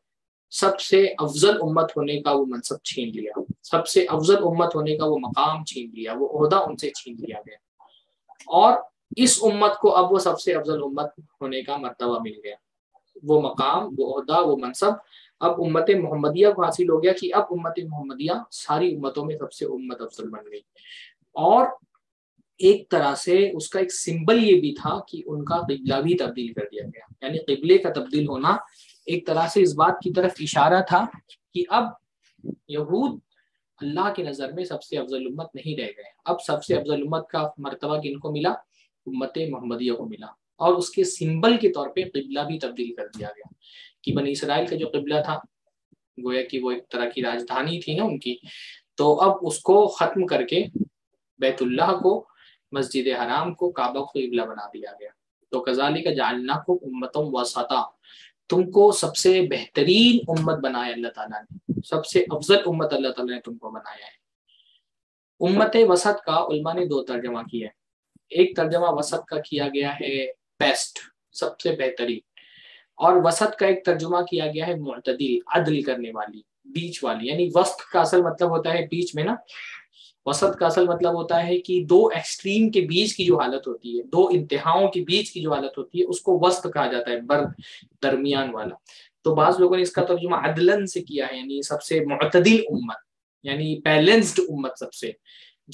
सबसे अफजल उम्मत होने का वो मनसब छीन लिया, सबसे अफजल उम्मत होने का वो मकाम छीन लिया, वो ओहदा उनसे छीन लिया गया और इस उम्मत को अब वो सबसे अफजल उम्मत होने का मर्तबा मिल गया, वो मकाम, वो ओहदा, वो मनसब अब उम्मत मोहम्मदिया को हासिल हो गया कि अब उम्मत मोहम्मदिया सारी उम्मतों में सबसे उम्मत अफजल बन गई। और एक तरह से उसका एक सिंबल ये भी था कि उनका क़िबला भी तब्दील कर दिया गया, यानी क़िबले का तब्दील होना एक तरह से इस बात की तरफ इशारा था कि अब यहूद अल्लाह की नज़र में सबसे अफजल उम्मत नहीं रह गए, अब सबसे अफजल उम्मत का मरतबा किनको मिला, उम्मत मोहम्मदिया को मिला। और उसके सिंबल के तौर पे क़िबला भी तब्दील कर दिया गया कि बनी इसराइल का जो क़िबला था गोया कि वो एक तरह की राजधानी थी ना उनकी, तो अब उसको ख़त्म करके बैतुल्लाह को, मस्जिद हराम को, काबा को क़िबला बना दिया गया। तो कज़ालिका जअलनाकुम उम्मतम वसता तुमको सबसे बेहतरीन उम्मत बनाया अल्लाह ताला ने, सबसे अफजल उम्मत अल्लाह ताला ने तुमको बनाया है। उम्मत वसत का उलमा ने दो तर्जमा किया है, एक तर्जमा वसत का किया गया है बेस्ट, सबसे बेहतरीन, और वसत का एक तर्जुमा किया गया है मुअतदिल, अदल करने वाली, बीच वाली, यानी वस्त का असल मतलब होता है बीच में ना, वसत का असल मतलब होता है कि दो एक्सट्रीम के बीच की जो हालत होती है, दो इंतहाओं के बीच की जो हालत होती है उसको वस्त कहा जाता है, दरमियान वाला। तो बाज़ लोगों ने इसका तर्जुमा अदलन से किया है, यानी सबसे मुअतदिल उम्मत, यानी बैलेंस्ड उम्मत, सबसे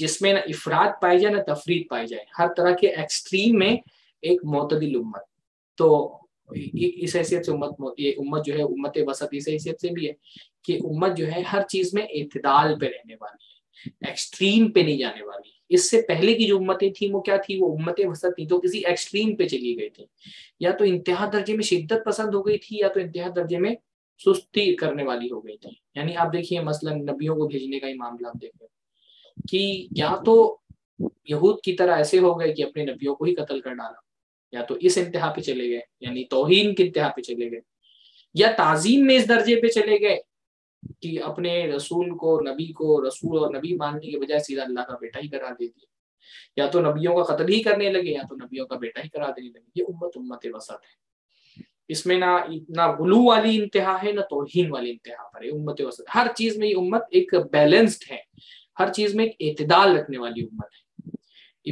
जिसमें ना इफराद पाए जाए ना तफरीद पाए जाए, हर तरह के एक्सट्रीम में एक मोतदिल उम्मत। तो इस हैसियत से उम्मत जो है उम्मत वसत इस हैसियत से भी है कि उम्मत जो है हर चीज़ में इतदाल पे रहने वाली है, एक्सट्रीम पे नहीं जाने वाली। इससे पहले की जो उम्मतें थी वो क्या थी, वो उम्मत वसत थी, तो किसी एक्सट्रीम पे चली गई थी, या तो इंतहा दर्जे में शिद्दत पसंद हो गई थी या तो इंतहा दर्जे में सुस्ती करने वाली हो गई थी। यानी आप देखिए मसलन नबियों को भेजने का ही मामला आप देखिए कि या तो यहूद की तरह ऐसे हो गए कि अपने नबियों को ही कत्ल कर डाला, या तो इस इंतहा पे चले गए यानी तौहीन के इंतहा पे चले गए, या ताज़ीम में इस दर्जे पे चले गए कि अपने रसूल को, नबी को रसूल और नबी मानने के बजाय सीधा अल्लाह का बेटा ही करा दे दिया, या तो नबियों का कत्ल ही करने लगे या तो नबियों का बेटा ही करा देने लगे। ये उम्मत वसत है, इसमें ना गुलू वाली इंतहा है ना तौहीन वाली इंतहा पर है। उम्मत वसत हर चीज़ में ये उम्मत एक बैलेंस्ड है, हर चीज़ में एक एतदाल रखने वाली उम्मत है,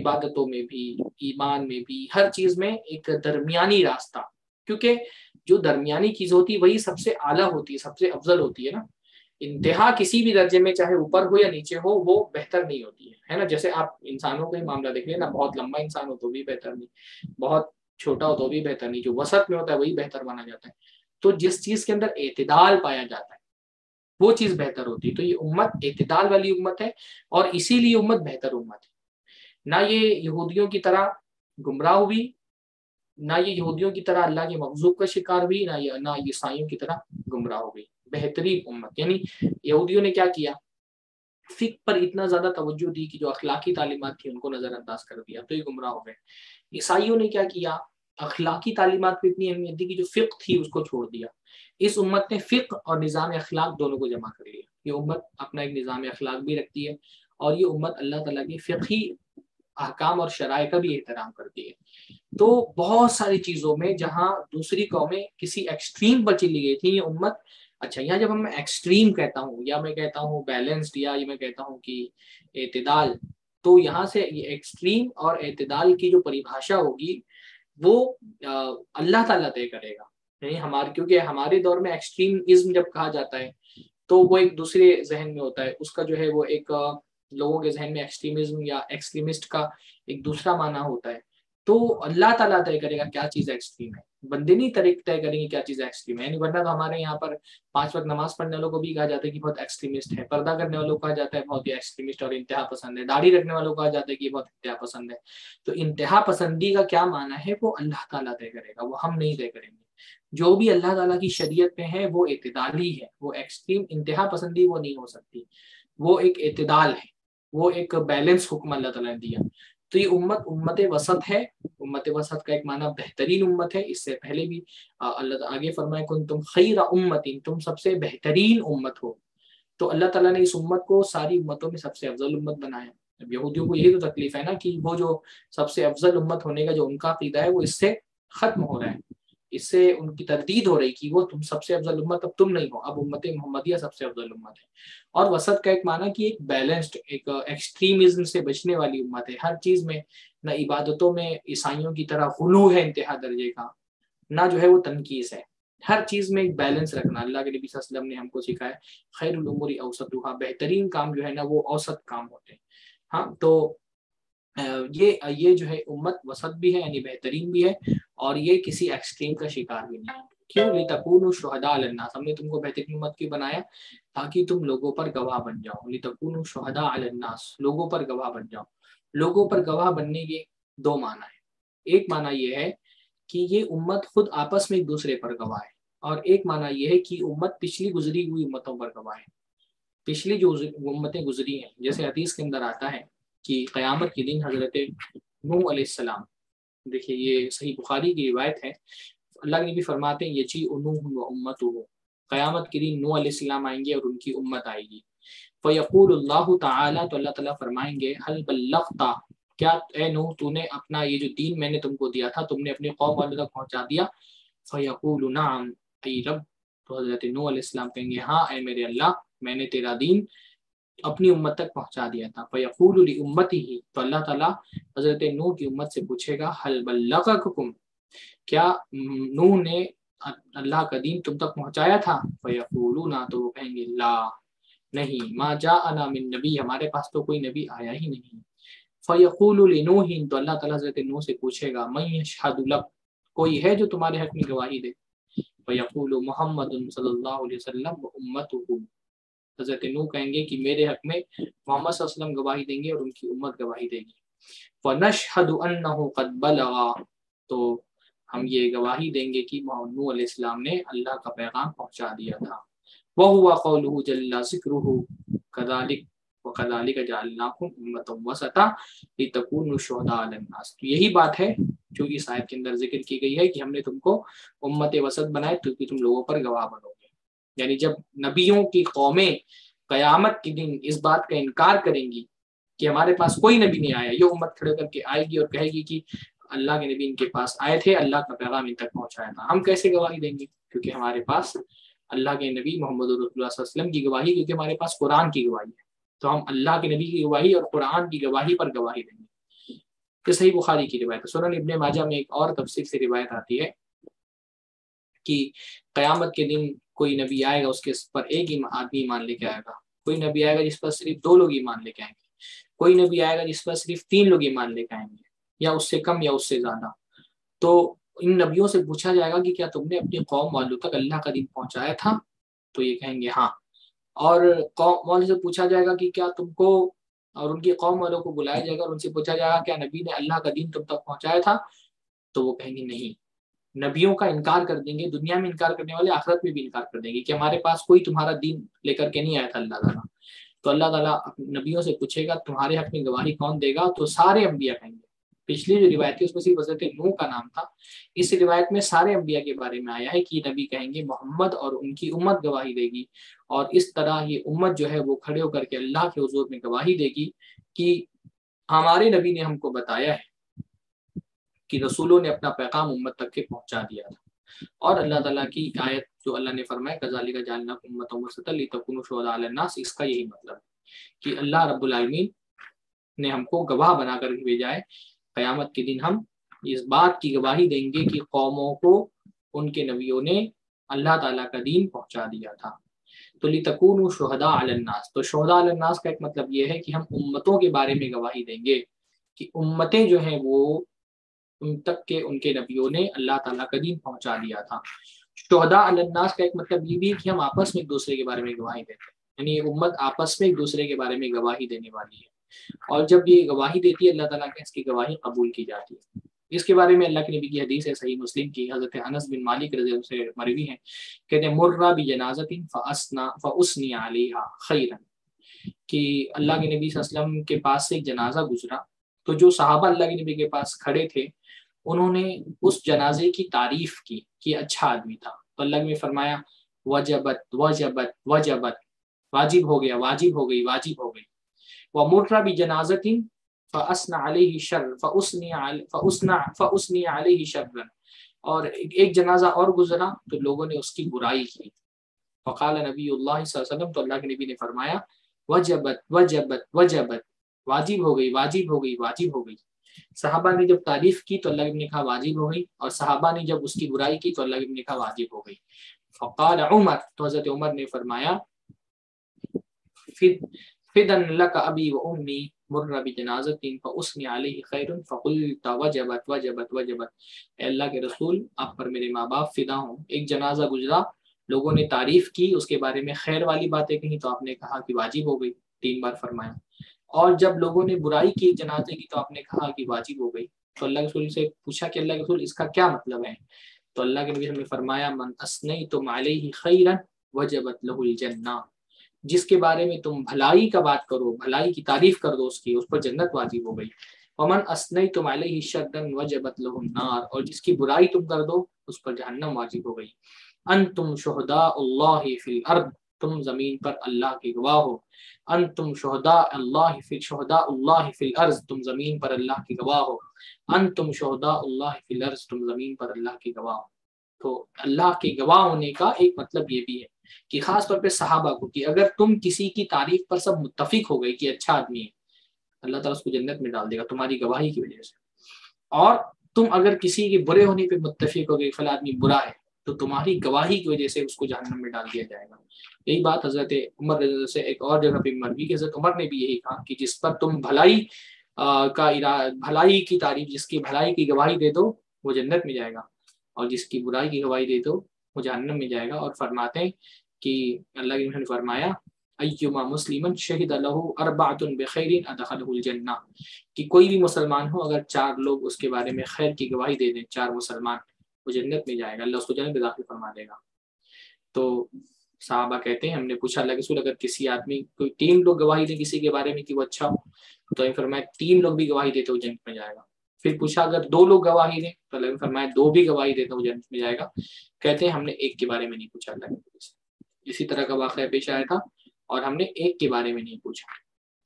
इबादतों में भी, ईमान में भी, हर चीज़ में एक दरमियानी रास्ता, क्योंकि जो दरमियानी चीज़ होती है वही सबसे आला होती है, सबसे अफजल होती है ना। इंतहा किसी भी दर्जे में चाहे ऊपर हो या नीचे हो वो बेहतर नहीं होती है ना। जैसे आप इंसानों का ही मामला देख लें ना, बहुत लंबा इंसान हो तो भी बेहतर नहीं, बहुत छोटा हो तो भी बेहतर नहीं, जो वसत में होता है वही बेहतर माना जाता है। तो जिस चीज़ के अंदर एतदाल पाया जाता है वो चीज़ बेहतर होती है। तो ये उम्मत इत्तेदाल वाली उम्मत है और इसीलिए उम्मत बेहतर उम्मत है। ना ये यहूदियों की तरह गुमराह हुई, ना ये यहूदियों की तरह अल्लाह के मग़ज़ूब का शिकार हुई, ना ये ईसाइयों की तरह गुमराह हो गई। बेहतरीन उम्मत। यानी यहूदियों ने क्या किया, फिक पर इतना ज्यादा तवज्जो दी कि जो अखलाकी तालीमात थी उनको नजरअंदाज कर दिया, तो ये गुमराह हो गए। ईसाइयों ने क्या किया, अखलाकी तालीमात को इतनी अहमियत दी कि जो फिक थी उसको छोड़ दिया। इस उम्मत ने फिक और निज़ाम अखलाक दोनों को जमा कर लिया। ये उम्मत अपना एक निज़ाम अखलाक भी रखती है और ये उम्मत अल्लाह ताला के फिकी अहकाम और शराय का भी एहतराम करती है। तो बहुत सारी चीज़ों में जहाँ दूसरी कौमें किसी एक्सट्रीम पर चली गई थी, ये उम्मत, अच्छा यहाँ जब हम एक्सट्रीम कहता हूँ या मैं कहता हूँ बैलेंस्ड या मैं कहता हूँ कि एतदाल, तो यहाँ से ये एक्सट्रीम और एतदाल की जो परिभाषा होगी वो अल्लाह ताला तय करेगा। यानी हमारे, क्योंकि हमारे दौर में एक्सट्रीमिज्म जब कहा जाता है तो वो एक दूसरे जहन में होता है, उसका जो है वो एक लोगों के जहन में एक्सट्रीमिज्म या एक्सट्रीमिस्ट का एक दूसरा माना होता है। तो अल्लाह ताला तय करेगा क्या चीज़ एक्सट्रीम है, बंदे नहीं तय करेंगे क्या चीज़ एक्सट्रीम है। यानी वरना तो हमारे यहाँ पर 5 वक्त नमाज पढ़ने वालों को भी कहा जाता है कि बहुत एक्सट्रीमिस्ट है, पर्दा करने वालों को कहा जाता है बहुत ही एक्सट्रीमिस्ट और इंतहा पसंद है, दाढ़ी रखने वालों को कहा जाता है कि बहुत इंतहा पसंद है। तो इंतहा पसंदी का क्या माना है वो अल्लाह ताला तय करेगा, वो हम नहीं तय करेंगे। जो भी अल्लाह ताला की शरीयत में है वो एतदाली है, वो एक्सट्रीम इंतहा पसंदी वो नहीं हो सकती, वो एक एतदाल है, वो एक बैलेंस हुक्म अल्लाह ताला ने दिया। तो ये उम्मत उम्मत वसत है। उम्मत वसत का एक माना बेहतरीन उम्मत है। इससे पहले भी अल्लाह ताला आगे फरमाए कुंतुम खैरा उम्मतिन, तुम सबसे बेहतरीन उम्मत हो। तो अल्लाह ताला ने इस उम्मत को सारी उम्मतों में सबसे अफजल उम्मत बनाया। अब यहूदियों को यही तो तकलीफ है ना कि वो जो सबसे अफजल उम्मत होने का जो उनका अकीदा है वो इससे खत्म हो रहा है, इससे उनकी तरदीद हो रही कि वो तुम सबसे अफजल उम्मत अब तुम नहीं हो, अब उम्मत मोहम्मदिया सबसे अफजल उम्मत है। और वसत का एक माना कि एक बैलेंस्ड, एक एक्सट्रीमिज्म से बचने वाली उम्मत है। हर चीज़ में ना इबादतों में ईसाइयों की तरह गुलू है इंतहा दर्जे का, ना जो है वो तनकीस है। हर चीज़ में एक बैलेंस रखना अल्लाह के नबी सल्लल्लाहु अलैहि वसल्लम ने हमको सिखाया खैरुल उमूरी औसतुहा, बेहतरीन काम जो है ना वो औसत काम होते हैं। हाँ, तो ये जो है उम्मत वसत भी है यानी बेहतरीन भी है और ये किसी एक्सट्रीम का शिकार भी नहीं। क्यों, लितकूनु शुहदा अलन्नास, हमने तुमको बेहतरीन उम्मत क्यों बनाया, ताकि तुम लोगों पर गवाह बन जाओ। लितकूनु शुहदा अलन्नास, लोगों पर गवाह बन जाओ। लोगों पर गवाह बनने के 2 माना है। एक माना ये है कि ये उम्मत खुद आपस में एक दूसरे पर गवाह है और एक माना यह है कि उम्मत पिछली गुजरी हुई उम्मतों पर गवाह है। पिछली जो उम्मतें गुजरी हैं, जैसे हदीस के अंदर आता है कि क़यामत के दिन हज़रत नूह अलैहिस्सलाम, देखिए ये सही बुखारी की रिवायत है, अल्लाह के नबी फरमाते हैं यजी नूह व उम्मतुहु, क़यामत के दिन नूह अलैहिस्सलाम आएंगे और उनकी उम्मत आएगी। फ़यक़ूलु अल्लाहु तआला, तो अल्लाह ताला फरमाएंगे हल बल्लग़्ता, क्या ए नूह तूने अपना ये जो दीन मैंने तुमको दिया था तुमने अपने कौम वालों तक पहुँचा दिया। फ़यक़ूलु नअम ऐ रब, तो हज़रत नूह अलैहिस्सलाम कहेंगे हाँ ए मेरे अल्लाह मैंने तेरा दीन अपनी उम्मत तक पहुंचा दिया था। फ़यक़ूलु लिउम्मती ही, तो अल्लाह ताला हज़रत नूह की उम्मत से पूछेगा हल बल्लग़कुम, क्या नूह ने अल्लाह का दीन तुम तक पहुंचाया था। फ़यक़ूलूना, तो वो कहेंगे ला नहीं, मा जाअना मिन नबी, हमारे पास तो कोई नबी आया ही नहीं। फ़यक़ूलु लिनूहिन, तो अल्लाह ताला हज़रत नूह से पूछेगा मन यशहदु लक, कोई है जो तुम्हारे हक में गवाही दे। फ़यक़ूलु मुहम्मदुन सल्लल्लाहु अलैहि वसल्लम व उम्मतुहु, हज़रत नूह कहेंगे कि मेरे हक में मोहम्मद सल्लल्लाहु अलैहि वसल्लम गवाही देंगे और उनकी उम्मत गवाही देगी। वनशहदु अन्नहु क़द बलगा, तो हम ये गवाही देंगे कि नूह अलैहिस्सलाम ने अल्लाह का पैगाम पहुंचा दिया था। व हुवा क़ौलुहु जल्ला ज़िक्रुहु कज़ालिक व कज़ालिक जअलनाकुम उम्मतन वसता लितकूनु शुहदाअ अलन्नास, तो यही बात है जो इस आयत के अंदर जिक्र की गई है कि हमने तुमको उम्मत वसत बनाए क्योंकि तुम लोगों पर गवाह बनो। यानी जब नबियों की कौमें क़यामत के दिन इस बात का इनकार करेंगी कि हमारे पास कोई नबी नहीं आया, ये उम्मत खड़े करके आएगी और कहेगी कि अल्लाह के नबी इनके पास आए थे, अल्लाह का पैगाम इन तक पहुंचाया था, हम कैसे गवाही देंगे क्योंकि हमारे पास अल्लाह के नबी मोहम्मद रसूलुल्लाह सल्लल्लाहु अलैहि वसल्लम की गवाही, क्योंकि हमारे पास कुरान की गवाही है, तो हम अल्लाह के नबी की गवाही और कुरान की गवाही पर गवाही देंगे। ये सही बुखारी की रिवायत है। सुनन इब्ने माजा में एक और तफसीर से रिवायत आती है कि क़यामत के दिन कोई नबी आएगा उसके पर एक ही आदमी ईमान लेके आएगा, कोई नबी आएगा जिस पर सिर्फ 2 लोग ईमान लेके आएंगे, कोई नबी आएगा जिस पर सिर्फ 3 लोग ईमान लेके आएंगे या उससे कम या उससे ज़्यादा। तो इन नबियों से पूछा जाएगा कि क्या तुमने अपनी कौम वालों तक अल्लाह का दीन पहुँचाया था, तो ये कहेंगे हाँ। और कौम वालों से पूछा जाएगा कि क्या तुमको, और उनकी कौम वालों को बुलाया जाएगा और उनसे पूछा जाएगा क्या नबी ने अल्लाह का दीन तुम तक पहुँचाया था, तो वो कहेंगे नहीं। नबियों का इनकार कर देंगे, दुनिया में इनकार करने वाले आखिरत में भी इनकार कर देंगे कि हमारे पास कोई तुम्हारा दीन लेकर के नहीं आया था अल्लाह ताला। तो अल्लाह ताला नबियों से पूछेगा तुम्हारे हक में गवाही कौन देगा, तो सारे अंबिया कहेंगे। पिछली जो रिवायत थी उसमें सिर्फ हज़रत नूह का नाम था, इस रिवायत में सारे अंबिया के बारे में आया है कि नबी कहेंगे मोहम्मद और उनकी उम्मत गवाही देगी। और इस तरह ये उम्मत जो है वो खड़े होकर के अल्लाह के हुजूर में गवाही देगी कि हमारे नबी ने हमको बताया है कि रसूलों ने अपना पैगाम उम्मत तक के पहुंचा दिया था। और अल्लाह ताला की आयत जो अल्लाह ने फरमाया कज़ालिका जअलना उम्मतन वसतन लितकुनू शुहदाअ अला नास, इसका यही मतलब है कि अल्लाह रब्बुल आलमीन ने हमको गवाह बनाकर भेजा है। क़यामत के दिन हम इस बात की गवाही देंगे कि कौमों को उनके नबियों ने अल्लाह ताला का दीन पहुंचा दिया था। तो लितकुनू शुहदाअ अला नास, तो शुहदाअ अला नास का एक मतलब ये है कि हम उम्मतों के बारे में गवाही देंगे कि उम्मतें जो हैं वो उन तक के उनके नबियों ने अल्लाह ताला का दीन पहुंचा दिया था। शुहदा अलन्नास का एक मतलब ये भी है कि हम आपस में एक दूसरे के बारे में गवाही देते हैं, यानी ये उम्मत आपस में एक दूसरे के बारे में गवाही देने वाली है। और जब ये गवाही देती है अल्लाह ताला के इसकी गवाही कबूल की जाती है। इसके बारे में अल्लाह के नबी की हदीस है सही मुस्लिम की, हज़रत अनस बिन मालिक रज़ियल्लाहु से मरवी है, कहते हैं मुर्रा बि जनाज़तिन फ़अस्नी अलैहा खैरन, कि अल्लाह के नबी वसल्लम के पास से एक जनाजा गुजरा तो जो सहाबा अल्लाह के नबी के पास खड़े थे उन्होंने उस जनाजे की तारीफ की कि अच्छा आदमी था। तो अल्लाह ने फरमाया वजबत वजबत वजबत, वाजिब हो गया, वाजिब हो गई, वाजिब हो गई। व मुर्रा बि जनाज़तिन फ़अस्ना अलैहि शर्र फ़अस्ना अलैहि शर्रन, और एक जनाजा और गुजरा तो लोगों ने उसकी बुराई की। फ़क़ाल नबीउल्लाह सल्लल्लाहु अलैहि वसल्लम, तो अल्लाह के नबी ने फरमाया वजबत वजबत वजबत, वाजिब हो गई, वाजिब हो गई, वाजिब हो गई। सहाबा ने जब तारीफ की तो अल्लाह ने कहा वाजिब हो गई, और सहाबा ने जब उसकी बुराई की तो अल्लाह ने कहा वाजिब हो गई। फ़क़ाल उमर, तो हज़रत उमर ने फरमाया फ़िदन लका अबी व उम्मी मुर्रा बि जनाज़तिन फ़उस्नी अलैहि खैरुन फ़क़ुल्त वजबत वजबत वजबत, अल्लाह के रसूल आप पर मेरे माँ बाप फिदा हों, एक जनाजा गुजरा लोगों ने तारीफ की उसके बारे में खैर वाली बातें कहीं तो आपने कहा कि वाजिब हो गई, 3 बार फरमाया। और जब लोगों ने बुराई की जनाजे की तो आपने कहा कि वाजिब हो गई। तो अल्लाह के रसूल से पूछा कि अल्लाह के रसूल इसका क्या मतलब है, तो अल्लाह के नबी ने फरमाया मन अस्नैतुम अलैहि खैरन वजबत लहुल जन्ना, जिसके बारे में तुम भलाई का बात करो, भलाई की तारीफ कर दो उसकी, उस पर जन्नत वाजिब हो गई। वमन अस्नैतुम अलैहि शर्रन वजबत लहुन नार, और जिसकी बुराई तुम कर दो उस पर जहन्नम वाजिब हो गई। अंतुम शुहदाउल्लाहि फिल अर्द, तुम जमीन पर अल्लाह के गवाह हो। अंतुम शुहदाउल्लाहि फिल अर्ज़, तुम जमीन पर अल्लाह के गवाह हो। अंतुम शुहदाउल्लाहि फिल अर्ज़, तुम जमीन पर अल्लाह के गवाह हो। तो अल्लाह के गवाह होने का एक मतलब ये भी है कि खास तौर पे सहाबा को, कि अगर तुम किसी की तारीफ पर सब मुत्तफिक हो गए कि अच्छा आदमी है, अल्लाह ताला उसको जन्नत में डाल देगा तुम्हारी गवाही की वजह से। और तुम अगर किसी के बुरे होने पर मुत्तफिक हो गए फला आदमी बुरा है, तो तुम्हारी गवाही की वजह से उसको जहन्नम में डाल दिया जाएगा। यही बात हजरत उमर से एक और जगह पे मरवी के हजरत उमर ने भी यही कहा कि जिस पर तुम भलाई की तारीफ, जिसकी भलाई की गवाही दे दो वो जन्नत में जाएगा, और जिसकी बुराई की गवाही दे दो वो जहन्नम में जाएगा। और फरमाते हैं कि अल्लाह ने फरमाया अय्युमा मुस्लिमन शहीद लहू अरबातुन बिखैरिन अदखलहुल जन्ना, कि कोई भी मुसलमान हो अगर 4 लोग उसके बारे में खैर की गवाही दे दें, 4 मुसलमान, वो जन्नत में जाएगा, अल्लाह उसको जन्नत में दाखिल फरमा देगा। तो साहबा कहते हैं हमने पूछा अल्लाह के रसूल अगर किसी आदमी कोई 3 लोग गवाही दें किसी के बारे में कि वो अच्छा हो, तो ये फरमाया 3 लोग भी गवाही देते वो जन्नत में जाएगा। फिर पूछा अगर 2 लोग गवाही दें, तो अल्लाह ने फरमाया 2 भी गवाही देते वो जन्नत में जाएगा। कहते हैं हमने 1 के बारे में नहीं पूछा अल्लाह के, इसी तरह का वाक़या पेश आया था और हमने 1 के बारे में नहीं पूछा।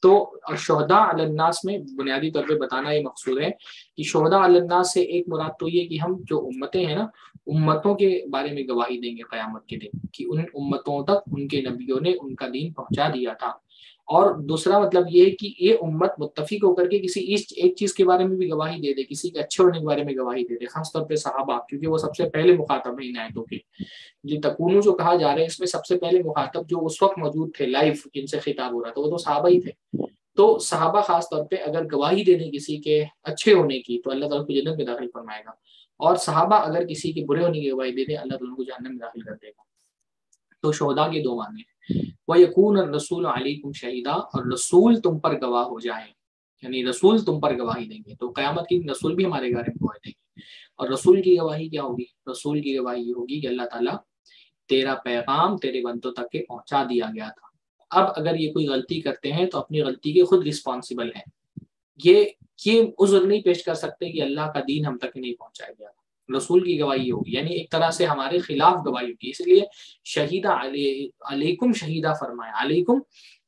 तो शुहदा अलन्नास में बुनियादी तौर पे बताना ये मकसूद है कि शुहदा अलन्नास से एक मुराद तो ये कि हम जो उम्मतें हैं ना, उम्मतों के बारे में गवाही देंगे क़यामत के दिन कि उन उम्मतों तक उनके नबियों ने उनका दीन पहुंचा दिया था। और दूसरा मतलब ये है कि ये उम्मत मुत्तफिक होकर के किसी एक चीज़ के बारे में भी गवाही दे दे, किसी के अच्छे होने के बारे में गवाही दे दे, खासतौर पर सहाबा क्योंकि वो सबसे पहले मुखातब है इन आयतों के। लितकुनू जो कहा जा रहा है इसमें सबसे पहले मुखातब जो उस वक्त मौजूद थे लाइव जिनसे खिताब हो रहा था वो तो सहाबा ही थे। तो सहाबा खासतौर पर अगर गवाही देने किसी के अच्छे होने की तो अल्लाह ताला को जन्नत में दाखिल फरमाएगा, और सहाबा अगर किसी के बुरे होने की गवाही दे दे अल्लाह ताला को जहन्नम में दाखिल कर देगा। तो शुहदा के 2 माने हैं, वयकून रसूल अलैकुम शहीदा, और रसूल तुम पर गवाह हो जाए, यानी रसूल तुम पर गवाही देंगे। तो क़यामत के दिन रसूल भी हमारे बारे में गवाही देंगे। और रसूल की गवाही क्या होगी? रसूल की गवाही ये होगी कि अल्लाह ताला तेरा पैगाम तेरे बंदों तक के पहुंचा दिया गया था। अब अगर ये कोई गलती करते हैं तो अपनी गलती के खुद रिस्पॉन्सिबल हैं। ये उज़्र नहीं पेश कर सकते कि अल्लाह का दीन हम तक नहीं पहुंचाया गया था। रसूल की गवाही होगी, यानी एक तरह से हमारे खिलाफ गवाही होगी। इसलिए शहीदा अलैकुम शहीदा फरमाया। अलैकुम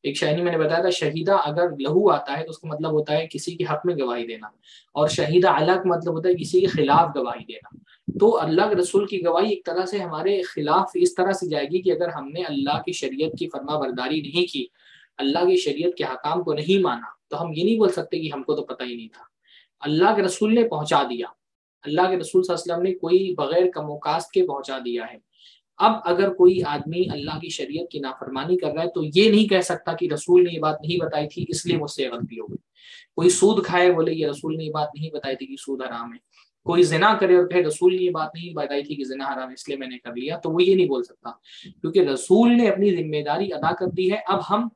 एक शायरी मैंने बताया था, शहीदा अगर लहू आता है तो उसका मतलब होता है किसी के हक में गवाही देना, और शहीदा अला का मतलब होता है किसी के खिलाफ गवाही देना। तो अल्लाह के रसूल की गवाही एक तरह से हमारे खिलाफ इस तरह से जाएगी कि अगर हमने अल्लाह की शरीयत की फर्मा बरदारी नहीं की, अल्लाह की शरीयत के हकाम को नहीं माना, तो हम ये नहीं बोल सकते कि हमको तो पता ही नहीं था। अल्लाह के रसूल ने पहुँचा दिया, अल्लाह के रसूल सल्लल्लाहु अलैहि वसल्लम ने कोई बगैर कमोकास्त के पहुँचा दिया है। अब अगर कोई आदमी अल्लाह की शरीयत की नाफरमानी कर रहा है तो ये नहीं कह सकता कि रसूल ने ये बात नहीं बताई थी इसलिए मुझसे गलती हो गई। कोई सूद खाए बोले ये रसूल ने ये बात नहीं बताई थी कि सूद हराम है, कोई जिना करे और कहे रसूल ने ये बात नहीं बताई थी कि जिना हराम है इसलिए मैंने कर लिया, तो वो ये नहीं बोल सकता क्योंकि रसूल ने अपनी जिम्मेदारी अदा कर दी है। अब हम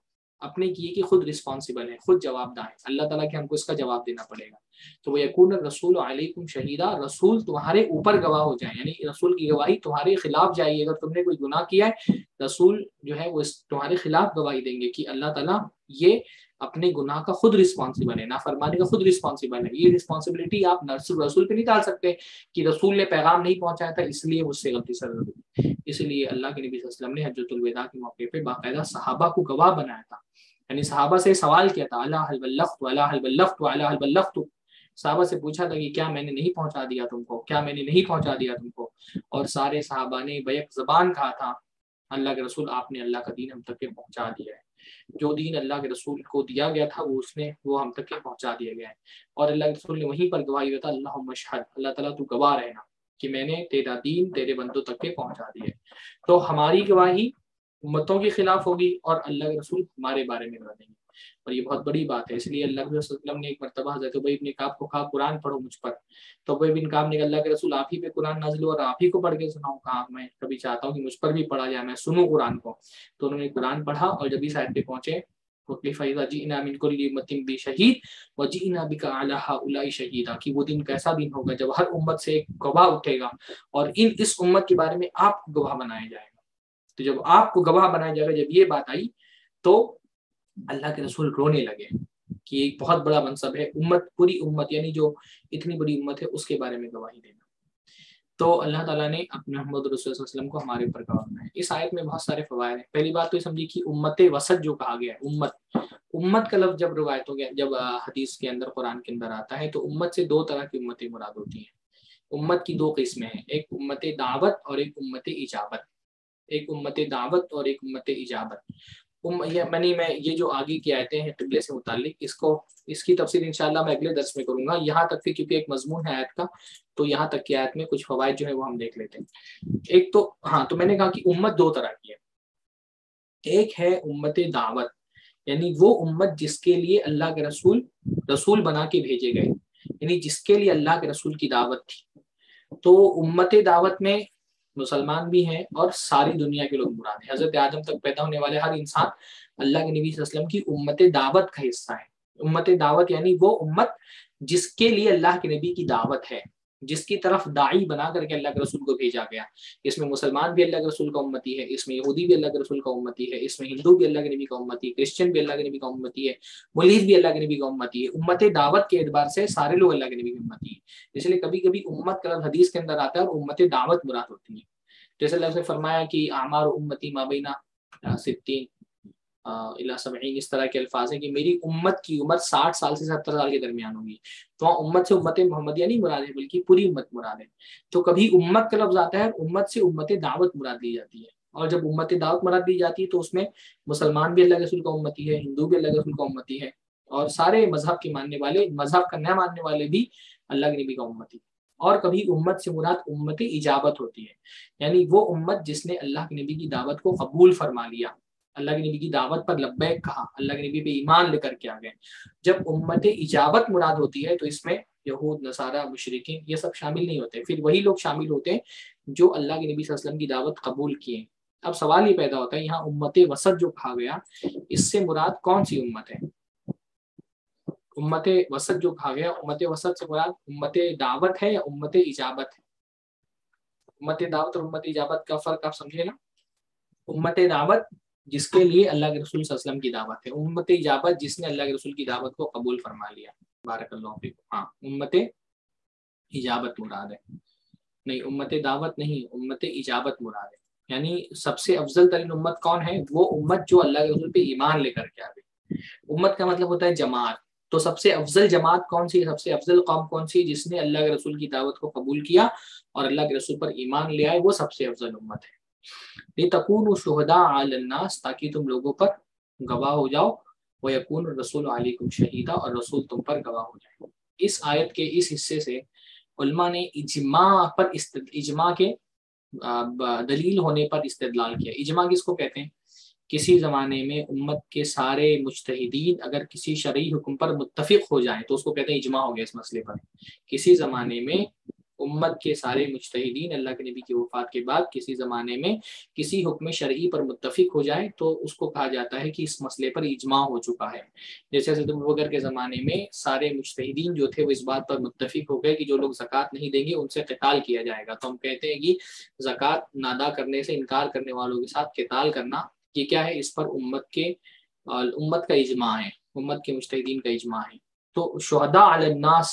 अपने किए कि खुद रिस्पॉन्सिबल है, खुद जवाबदार है, अल्लाह ताला के हमको इसका जवाब देना पड़ेगा। तो वह यकून रसूल अलैकुम शहीदा, रसूल तुम्हारे ऊपर गवाह हो जाए, यानी रसूल की गवाही तुम्हारे खिलाफ जाएगी। अगर तुमने कोई गुनाह किया है रसूल जो है वो तुम्हारे खिलाफ गवाही देंगे कि अल्लाह ताला ये अपने गुनाह का खुद रिस्पॉन्सिबल है, नाफरमानी का खुद रिस्पॉन्सिबल है। ये रिस्पॉन्सिबिलिटी आप रसूल पे नहीं डाल सकते कि रसूल ने पैगाम नहीं पहुंचाया था इसलिए मुझसे गलती सर। इसलिए अल्लाह के नबी सल्लल्लाहु अलैहि वसल्लम ने हज्जतुल विदा के मौके पे बाकायदा सहाबा को गवाह बनाया था, यानी सहाबा से सवाल किया था, अला हल बल्लख्तु अला हल बल्लख्तु अला हल बल्लख्तु। सहाबा से पूछा था कि क्या मैंने नहीं पहुंचा दिया तुमको, क्या मैंने नहीं पहुंचा दिया तुमको, और सारे सहाबा ने बैक जबान कहा था अल्लाह के रसूल आपने अल्लाह का दीन हम तक के पहुंचा दिया है। जो दीन अल्लाह के रसूल को दिया गया था वो हम तक के पहुंचा दिया गया है। और अल्लाह के रसूल ने वहीं पर गवाही दिया था, अल्लाहुम्मा शहद, अल्लाह ताला तू गवाह रहना कि मैंने तेरा दीन तेरे बंदों तक के पहुंचा दिया है। तो हमारी गवाही उम्मतों के खिलाफ होगी और अल्लाह के रसूल हमारे बारे में बताएंगे, और ये बहुत बड़ी बात है। इसलिए अल्लाह के रसूल ने एक मरतबा हज़रत उबई बिन काब को कहा कुरान पढ़ो मुझ पर, तो उबई बिन काब ने कहा अल्लाह के रसूल आप ही पे कुरान नाज़िल हो और आप ही को पढ़ के सुनाऊं, कहा मैं कभी चाहता हूँ कि मुझ पर भी पढ़ा जाए, मैं सुनूं कुरान को। तो उन्होंने कुरान पढ़ा और जब भी साइड पे पहुंचे कि वो दिन कैसा दिन होगा जब हर उम्मत से एक गवाह उठेगा और इस उम्मत के बारे में आपको गवाह बनाया जाएगा। तो जब आपको गवाह बनाया जाएगा, जब ये बात आई तो अल्लाह के रसूल रोने लगे कि एक बहुत बड़ा मनसब है उम्मत, पूरी उम्मत यानी जो इतनी बड़ी उम्मत है उसके बारे में गवाही देना। तो अल्लाह ताला ने अपने मोहम्मद रसूल सल्लल्लाहु अलैहि वसल्लम को हमारे ऊपर गवाह बनाया। इस आयत में बहुत सारे फवायद हैं। पहली बात तो ये समझी कि उम्मत वसत जो कहा गया है, उम्मत का लफ्ज़ जब रिवायतों के जब हदीस के अंदर कुरान के अंदर आता है तो उम्मत से दो तरह की उम्मतें मुराद होती हैं। उम्मत की दो किस्में हैं, एक उम्मत दावत और एक उम्मत इजाबत। मैं ये जो आगे की आयतें हैं क़िबले से मुताल्लिक़ इसकी तफसीर इंशाअल्लाह मैं अगले दर्स में करूंगा। यहाँ तक के क्योंकि एक मजमून है आयत का, तो यहाँ तक की आयत में कुछ फवायद जो है वो हम देख लेते हैं। एक तो तो मैंने कहा कि उम्मत दो तरह की है। एक है उम्मत दावत, यानी वो उम्मत जिसके लिए अल्लाह के रसूल बना के भेजे गए, यानी जिसके लिए अल्लाह के रसूल की दावत थी। तो उम्मत दावत में मुसलमान भी हैं और सारी दुनिया के लोग मुराद हैं। हजरत आदम तक पैदा होने वाले हर इंसान अल्लाह के नबी सल्लल्लाहु अलैहि वसल्लम की उम्मत दावत का हिस्सा है। उम्मत दावत यानी वो उम्मत जिसके लिए अल्लाह के नबी की दावत है, जिसकी तरफ दाई बना करके अल्लाह के रसूल को भेजा गया। इसमें मुसलमान भी अल्लाह के रसूल का उम्मती है, इसमें यहूदी भी अल्लाह के रसूल का उम्मती है, इसमें हिंदू भी अल्लाह के नबी का उम्मती है, क्रिश्चियन भी अल्लाह के नबी का उम्मती है, मुलीद भी अल्लाह के नबी का उम्मती है। उम्मत दावत के एतबार से सारे लोग अल्लाह के नबी की उम्मती है। इसलिए कभी कभी उम्मत का लफ्ज़ हदीस के अंदर आता है और उम्मत दावत मुराद होती है। जैसे अल्लाह ने फरमाया कि आमार उम्मती माबीना सिद्दीन, इस तरह के अल्फाज हैं कि मेरी उम्मत की उम्र 60 साल से 70 साल के दरमियान होगी। तो वहाँ उम्मत से उम्मत मोहम्मदिया नहीं मुराद है बल्कि पूरी उम्मत मुराद है। तो कभी उम्मत का लफ्ज़ आता है, उम्मत से उम्मत दावत मुराद ली जाती है। और जब उम्मत दावत मुराद ली जाती है तो उसमें मुसलमान भी अल्लाह के रसूल का उम्मती है, हिंदू भी अल्लाह के रसूल का उम्मती है, और सारे मजहब के मानने वाले, मजहब का न मानने वाले भी अल्लाह के नबी का उम्मती। और कभी उम्मत से मुराद उम्मत इजाबत होती है, यानी वो उम्मत जिसने अल्लाह के नबी की दावत को कबूल फरमा लिया, अल्लाह के नबी की दावत पर लब्बैक कहा, अल्लाह के नबी पे ईमान लेकर के आ गए। जब उम्मत इजाबत मुराद होती है तो इसमें यहूद, नसारा, मुशरिकीन ये सब शामिल नहीं होते, फिर वही लोग शामिल होते हैं जो अल्लाह के नबी सल्लल्लाहु अलैहि वसल्लम की दावत कबूल किए। अब सवाल ये पैदा होता है यहाँ उम्मत वसत जो कहा गया इससे मुराद कौन सी उम्मत है? उम्मत वसत जो भाग है, उम्मत वसत से मुराद उम्मत दावत है या उम्मत इजाबत है। उम्मत दावत और उम्मत इजाबत का फर्क आप समझे ना। उम्मत दावत जिसके लिए अल्लाह के रसूल सल्लल्लाहु अलैहि वसल्लम की दावत है, उम्मत इजाबत जिसने अल्लाह के रसूल की दावत को कबूल फरमा लिया। बारकल्लाहु फीकुम। हाँ, उम्मत इजाबत मुराद है, नहीं उम्मत दावत नहीं, उम्मत इजाबत मुराद है। यानी सबसे अफजल तरीन उम्मत कौन है? वो उम्मत जो अल्लाह के रसूल पे ईमान लेकर के आ गई। उम्मत का मतलब होता है जमात, तो सबसे अफजल जमात कौन सी है, सबसे अफजल कौम कौन सी है जिसने अल्लाह के रसूल की दावत को कबूल किया और अल्लाह के रसूल पर ईमान ले आए, वो सबसे अफजल उम्मत है। लितकूनु शुहदा अला नास, ताकि तुम लोगों पर गवाह हो जाओ। व यकून रसूल अलैकुम शहीदा, और रसूल तुम पर गवाह हो जाए। इस आयत के इस हिस्से से उलमा ने इजमा पर इजमा के दलील होने पर इस्तेदलाल किया। इजमा किसको कहते हैं? किसी ज़माने में उम्मत के सारे मुज्तहिदीन अगर किसी शरई हुक्म पर मुत्तफिक हो जाएं तो उसको कहते हैं इजमा हो गया इस मसले पर। किसी ज़माने में उम्मत के सारे मुज्तहिदीन अल्लाह के नबी की वफ़ात के बाद किसी ज़माने में किसी हुक्म शरई पर मुत्तफिक हो जाए तो उसको कहा जाता है कि इस मसले पर इजमा हो चुका है। जैसे हज़रत अबू बकर के ज़माने में सारे मुज्तहिदीन जो थे वो इस बात पर मुत्तफिक हो गए कि जो लोग ज़कात नहीं देंगे उनसे क़िताल किया जाएगा। तो हम कहते हैं कि ज़कात नादा करने से इनकार करने वालों के साथ क़िताल करना ये क्या है, इस पर उम्मत का इजमा है, उम्मत के मुज्तहिदीन का इजमा है। तो शुहदा अलन्नास,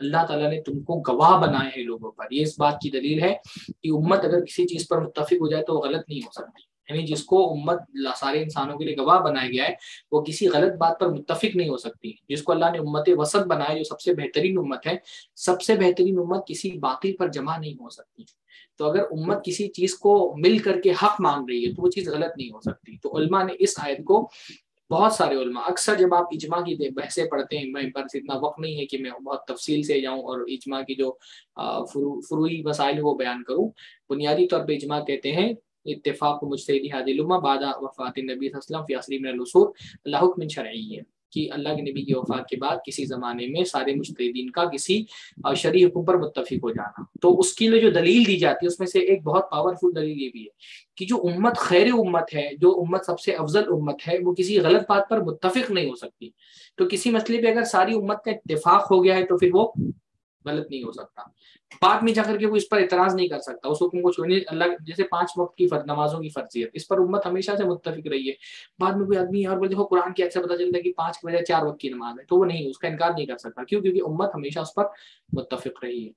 अल्लाह ताला ने तुमको गवाह बनाए हैं लोगों पर, ये इस बात की दलील है कि उम्मत अगर किसी चीज़ पर मुत्तफिक हो जाए तो वो गलत नहीं हो सकती। यानी जिसको उम्मत सारे इंसानों के लिए गवाह बनाया गया है वो किसी गलत बात पर मुत्तफिक नहीं हो सकती। जिसको अल्लाह ने उम्मत वसत बनाया, जो सबसे बेहतरीन उम्मत है, सबसे बेहतरीन उम्मत किसी बातिल पर जमा नहीं हो सकती। तो अगर उम्मत किसी चीज़ को मिल करके हक मांग रही है तो वो चीज़ गलत नहीं हो सकती। तो उलमा ने इस आयत को, बहुत सारे उलमा अक्सर जब आप इजमा की बहसें पढ़ते हैं, मैं पर इतना वक्त नहीं है कि मैं बहुत तफसील से जाऊं और इजमा की जो फुरूई मसाइल वो बयान करूं। बुनियादी तौर पर इजमा कहते हैं इत्तिफाक़ मुज्तहिदी हादिल उम्मा बादा वफ़ात नबी सल्लल्लाहु अलैहि वसल्लम फी असरी मिनल उसूल ला हुक्म शरई है, कि अल्लाह के नबी की वफ़ात के बाद किसी ज़माने में सारे मुज्तहिदीन का किसी शरई हुक्म पर मुत्तफिक हो जाना। तो उसके लिए जो दलील दी जाती है उसमें से एक बहुत पावरफुल दलील ये भी है कि जो उम्मत खैर उम्मत है, जो उम्मत सबसे अफजल उम्मत है, वो किसी गलत बात पर मुत्तफिक नहीं हो सकती। तो किसी मसले पे अगर सारी उम्मत का इत्तिफाक हो गया है तो फिर वो गलत नहीं हो सकता। बाद में जाकर के वो इस पर एतराज़ नहीं कर सकता, उस हुक्म को छोड़ने। अल्लाह जैसे 5 वक्त की फर्ज नमाजों की फर्जियत, इस पर उम्मत हमेशा से मुत्तफिक रही है। बाद में कोई आदमी और बोले देखो कुरान की अच्छा पता चलता है कि 5 के बजाय 4 वक्त की नमाज है, तो वो नहीं, उसका इनकार नहीं कर सकता। क्यों? क्योंकि उम्मत हमेशा उस पर मुत्तफिक रही है।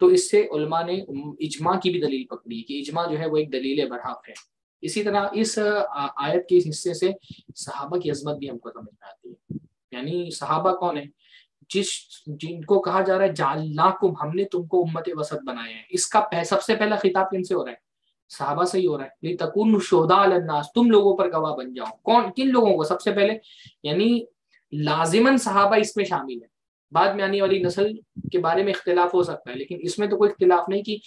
तो इससे उलमा ने इजमा की भी दलील पकड़ी कि इजमा जो है वो एक दलील बरहक़ है। इसी तरह इस आयत के इस हिस्से से सहाबा की अजमत भी हमको समझ में आती है। यानी सहाबा कौन है? जिनको कहा जा रहा है जालनाकुम, हमने तुमको उम्मत वसत बनाया है, इसका सबसे पहला खिताब किनसे हो रहा है? सहाबा से ही हो रहा है। लितकुनु शुहदा अलन्नास, तुम लोगों पर गवाह बन जाओ। कौन, किन लोगों को? सबसे पहले यानी लाजिमन सहाबा इसमें शामिल है। बाद में आने वाली नस्ल के बारे में इख्तिलाफ हो सकता है, लेकिन इसमें तो कोई इख्तिलाफ नहीं कि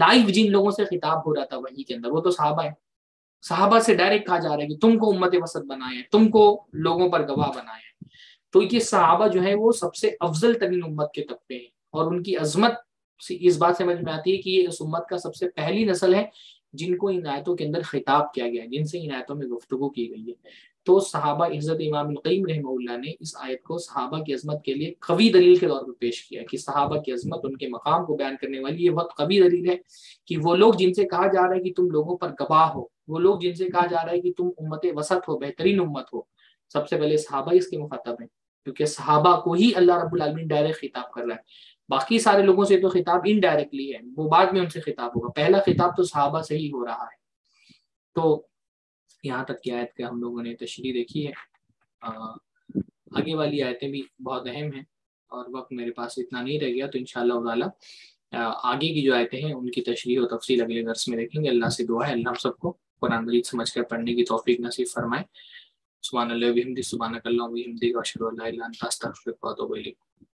लाइव जिन लोगों से खिताब हो रहा था वही के अंदर वो तो सहाबा है। सहाबा से डायरेक्ट कहा जा रहा है कि तुमको उम्मत वसत बनाया है, तुमको लोगों पर गवाह बनाया है। तो ये सहाबा जो है वो सबसे अफजल तरीन उम्मत के तबके हैं और उनकी अजमत से इस बात समझ में आती है कि ये उस उम्मत का सबसे पहली नस्ल है जिनको इन आयतों के अंदर खिताब किया गया है, जिनसे इन आयतों में गुफ्तगू की गई है। तो सहाबा, हज़रत इमाम इब्न क़य्यिम रहमहुल्लाह ने इस आयत को सहाबा की अजमत के लिए कवी दलील के तौर पर पेश किया कि सहाबा की अजमत, उनके मकाम को बयान करने वाली ये बहुत कवी दलील है कि वो लोग जिनसे कहा जा रहा है कि तुम लोगों पर गवाह हो, वो लोग जिनसे कहा जा रहा है कि तुम उम्मत वसत हो, बेहतरीन उम्मत हो, सबसे पहले सहाबा इसके मुखातब हैं। क्योंकि सहाबा को ही अल्लाह रब्बुल आलमीन डायरेक्ट खिताब कर रहा है, बाकी सारे लोगों से तो खिताब इनडायरेक्टली है, वो बाद में उनसे खिताब होगा, पहला खिताब तो सहाबा से ही हो रहा है। तो यहाँ तक की आयत का हम लोगों ने तशरीह देखी है। आगे वाली आयतें भी बहुत अहम हैं और वक्त मेरे पास इतना नहीं रह गया, तो इंशाअल्लाह ताला आगे की जो आयतें हैं उनकी तशरीह और तफसील अगले दर्स में देखेंगे। अल्लाह से दुआ है अल्लाह सबको कुरान मजीद समझ कर पढ़ने की तौफीक नसीब फरमाए। सुभान अल्लाह व बिहमदिही, सुभानक अल्लाहुम्मा व बिहमदिक, अशहदु अल्ला इलाहा अंता, अस्तगफिरुक व अतूबु इलैक।